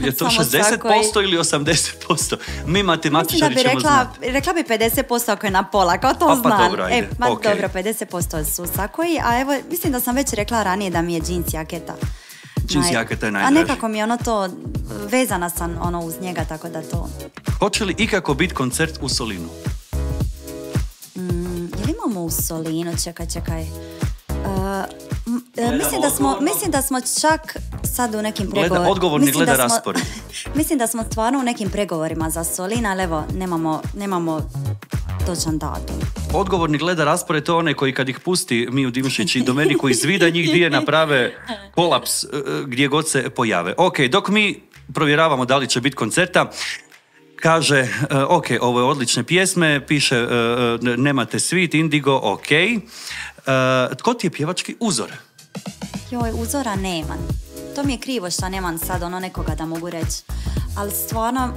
Je to 60% ili 80%? Mi matematičari ćemo znati. Rekla bi 50% ako je na pola, kao to znam. Pa dobro, ajde. Dobro, 50% su sakoji, a evo, mislim da sam već rekla ranije da mi je džins jaketa. Džins jaketa je najdraži. A nekako mi je ono to, vezana sam ono uz njega, tako da to... Hoće li ikako biti koncert u Solinu? Jel imamo u Solinu? Čekaj. Mislim da smo čak sad u nekim pregovorima. Odgovor ne gleda raspored. Mislim da smo stvarno u nekim pregovorima za Solin, ali evo, nemamo točan datum. Odgovor ne gleda raspored, to je onaj koji kad ih pusti Miju Dimšić i Domeniku izvida njih gdje naprave kolaps gdje god se pojave. Ok, dok mi provjeravamo da li će biti koncerta. Kaže, ok, ovo je odlične pjesme, piše, nemate svit, Indigo, ok. Tko ti je pjevački uzor? Joj, uzora nemam. To mi je krivo što nemam sad ono nekoga da mogu reći. Ali stvarno,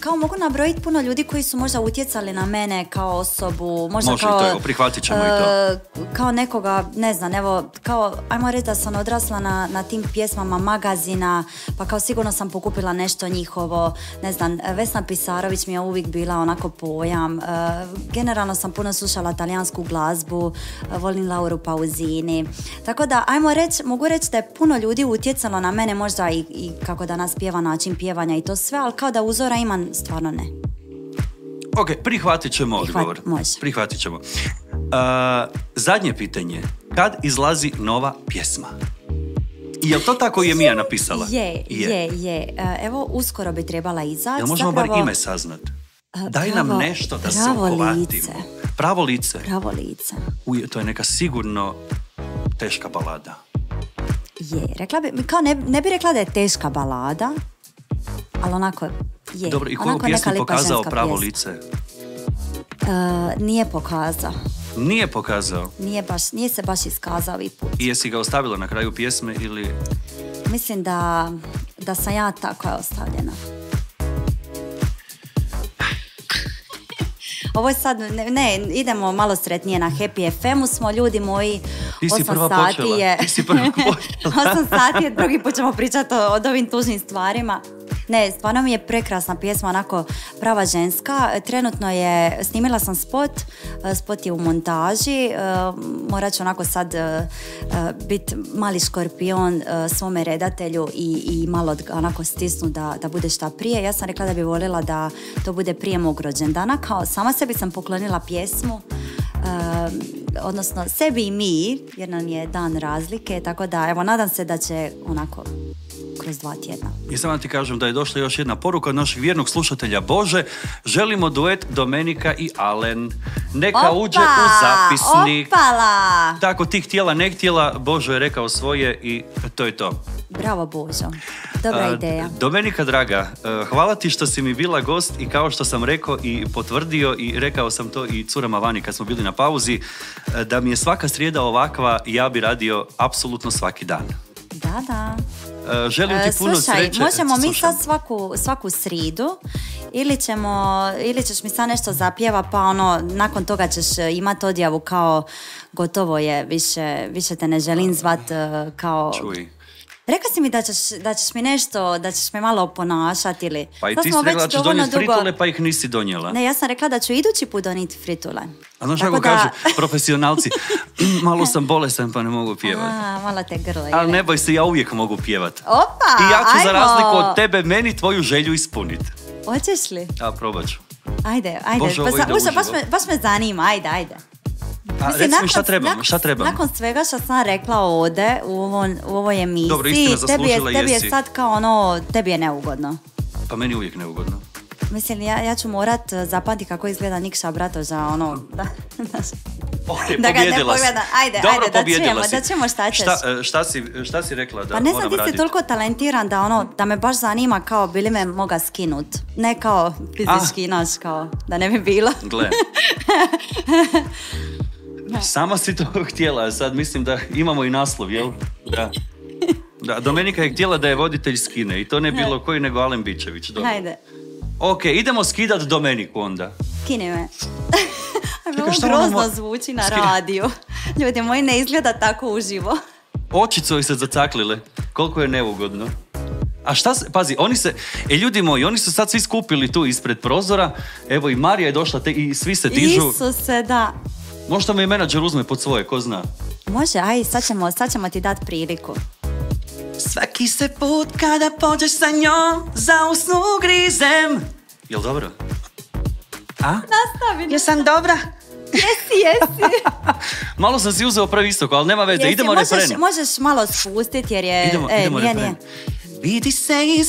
kao mogu nabrojiti puno ljudi koji su možda utjecali na mene kao osobu. Možda može kao, i to, evo, prihvatit ćemo i to. Kao nekoga, ne znam, evo, kao, ajmo reći da sam odrasla na tim pjesmama magazina, pa kao sigurno sam pokupila nešto njihovo, ne znam, Vesna Pisarović mi je uvijek bila onako pojam. Generalno sam puno slušala talijansku glazbu, volim Lauru Pausini. Tako da, ajmo reći, mogu reći da je puno ljudi utjecalo na mene, možda i kako danas pjeva, način pjevanja i to sve, ali kao da uzora imam stvarno ne. Ok, prihvatit ćemo odgovor. Prihvatit ćemo. Zadnje pitanje. Kad izlazi nova pjesma? Je li to tako je Mija napisala? Je. Evo, uskoro bi trebala izaći. Možemo bar ime saznat? Daj nam nešto da se uhvatimo. Pravo lice. Pravo lice. To je neka sigurno teška balada. Je, rekla bi, kao ne bi rekla da je teška balada, ali onako... Dobro, i koju pjesmu pokazao pravo lice? Nije pokazao. Nije pokazao? Nije se baš iskazao i put. I jesi ga ostavila na kraju pjesme ili... Mislim da sam ja ta koja je ostavljena. Ovo je sad, ne, idemo malo sretnije, na Happy FM-u smo, ljudi moji. Ti si prva počela. 8 sati je, drugi put ćemo pričati o ovim tužnim stvarima. Ne, stvarno mi je prekrasna pjesma, onako prava ženska. Trenutno je, snimila sam spot je u montaži, morat ću onako sad biti mali škorpion svome redatelju i malo onako stisnu da bude šta prije. Ja sam rekla da bi voljela da to bude prije mog rođendana, kao sama sebi sam poklonila pjesmu, odnosno sebi i mi, jer nam je dan razlike, tako da evo nadam se da će onako... kroz 2 tjedna. I samo ti kažem da je došla još jedna poruka od našeg vjernog slušatelja Bože. Želimo duet Domenica i Alen. Neka uđe u zapisnik. Opala! Tako ti htjela, ne htjela, Božo je rekao svoje i to je to. Bravo Božo, dobra ideja. Domenica draga, hvala ti što si mi bila gost i kao što sam rekao i potvrdio i rekao sam to i curama vani kad smo bili na pauzi, da mi je svaka srijeda ovakva, ja bi radio apsolutno svaki dan. Da, da. Želim ti puno sreće. Slušaj, možemo mi sad svaku sridu ili ćeš mi sad nešto zapjeva pa ono, nakon toga ćeš imati odjavu kao gotovo je, više te ne želim zvat kao... Čuj. Rekao si mi da ćeš mi nešto, da ćeš me malo oponašati ili... Pa i ti si rekla da ćeš donijeti fritule pa ih nisi donijela. Ne, ja sam rekla da ću idući put donijeti fritule. A znaš kako kažu profesionalci, malo sam bolesan pa ne mogu pjevati. Malo te grlo. Ali ne boj se, ja uvijek mogu pjevati. Opa, i ja ću za razliku od tebe, meni tvoju želju ispuniti. Hoćeš li? A, probat ću. Ajde. Baš me zanima, ajde. Mislim, nakon svega što sam rekla ovdje u ovoj emisiji, tebi je sad kao ono, tebi je neugodno. Pa meni uvijek neugodno. Mislim, ja ću morat zapamtiti kako izgleda Nikša Bratoža, ono, da ga ne pogledam. Ajde, da čujemo šta ćeš. Šta si rekla da moram raditi? Pa ne znam, ti si toliko talentiran da ono, da me baš zanima kao bili me moga skinut. Ne kao fizički, naš, kao da ne bi bilo. Gle. Sama si to htjela, sad mislim da imamo i naslov, jel? Da, Domenica je htjela da je voditelj skine i to ne bilo koji nego Alen Bičević. Hajde. Ok, idemo skidat Domenicu onda. Skini me. Ovo grozno zvuči na radiju. Ljudi moji, ne izgleda tako uživo. Očice joj se zacaklile, koliko je neugodno. A šta se, pazi, oni se, ljudi moji, oni su sad svi skupili tu ispred prozora, evo i Marija je došla i svi se tižu. Isuse, da. Možda me i menadžer uzme pod svoje, ko zna? Može, aj, sad ćemo ti dat priliku. Svaki se put kada pođeš sa njom, za usnu grizem. Jel dobro? A? Nastavi. Jesam dobra? Jesi. Malo sam si uzeo prvi istok, ali nema veze, idemo refren. Možeš malo spustiti jer je... Idemo refren. Vidi se iz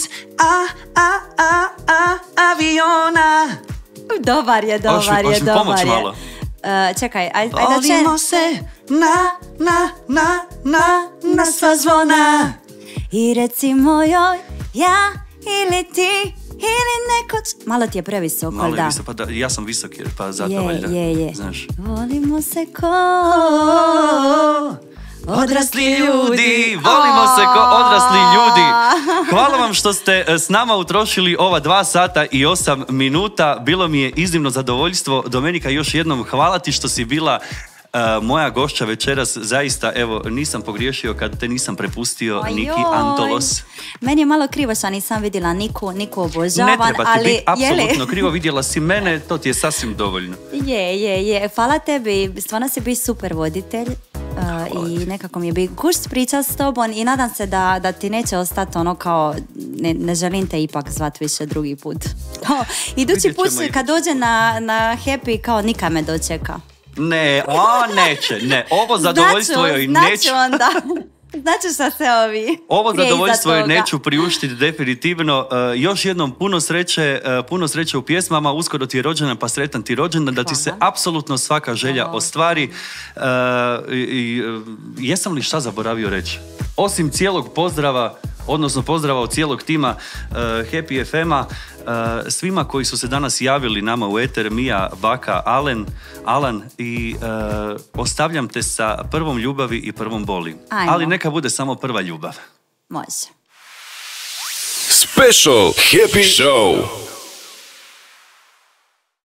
aviona. Dobar je. Hoću pomoć malo. Čekaj, ajde da će... Ovimo se na sva zvona. I recimo joj, ja ili ti ili neko... Malo ti je previsoko, ali da? Malo je visoko, pa ja sam visok, pa zato valjda. Je. Volimo se ko... Odrasli ljudi, volimo se ko odrasli ljudi. Hvala vam što ste s nama utrošili ova 2 sata i 8 minuta. Bilo mi je iznimno zadovoljstvo. Domenica, još jednom hvala ti što si bila moja gošća večeras. Zaista, evo, nisam pogriješio kad te nisam prepustio, Niki Antolos. Meni je malo krivo što nisam vidjela Niku, Niku obožavam. Ne treba ti biti apsolutno krivo, vidjela si mene, to ti je sasvim dovoljno. Je, hvala tebi, stvarno si bio super voditelj. I nekako mi je bio gušt priča s tobom i nadam se da ti neće ostati ono kao ne želim te ipak zvat više drugi put. Idući put kad dođe na Happy kao Nika me dočeka. Ne, neće, ovo zadovoljstvo joj neće. Znači šta se ovi. Ovo zadovoljstvo je neću priuštiti definitivno. Još jednom puno sreće u pjesmama. Uskoro ti je rođendan, pa sretan ti rođendan, da ti se apsolutno svaka želja ostvari. Jesam li šta zaboravio reći? Osim cijelog pozdrava, odnosno pozdrava od cijelog tima Happy FM-a, svima koji su se danas javili nama u eter, Mia, Baka, Alan, i ostavljam te sa prvom ljubavi i prvom boli. Ajmo. Ali neka bude samo prva ljubav. Može. Special Happy Show.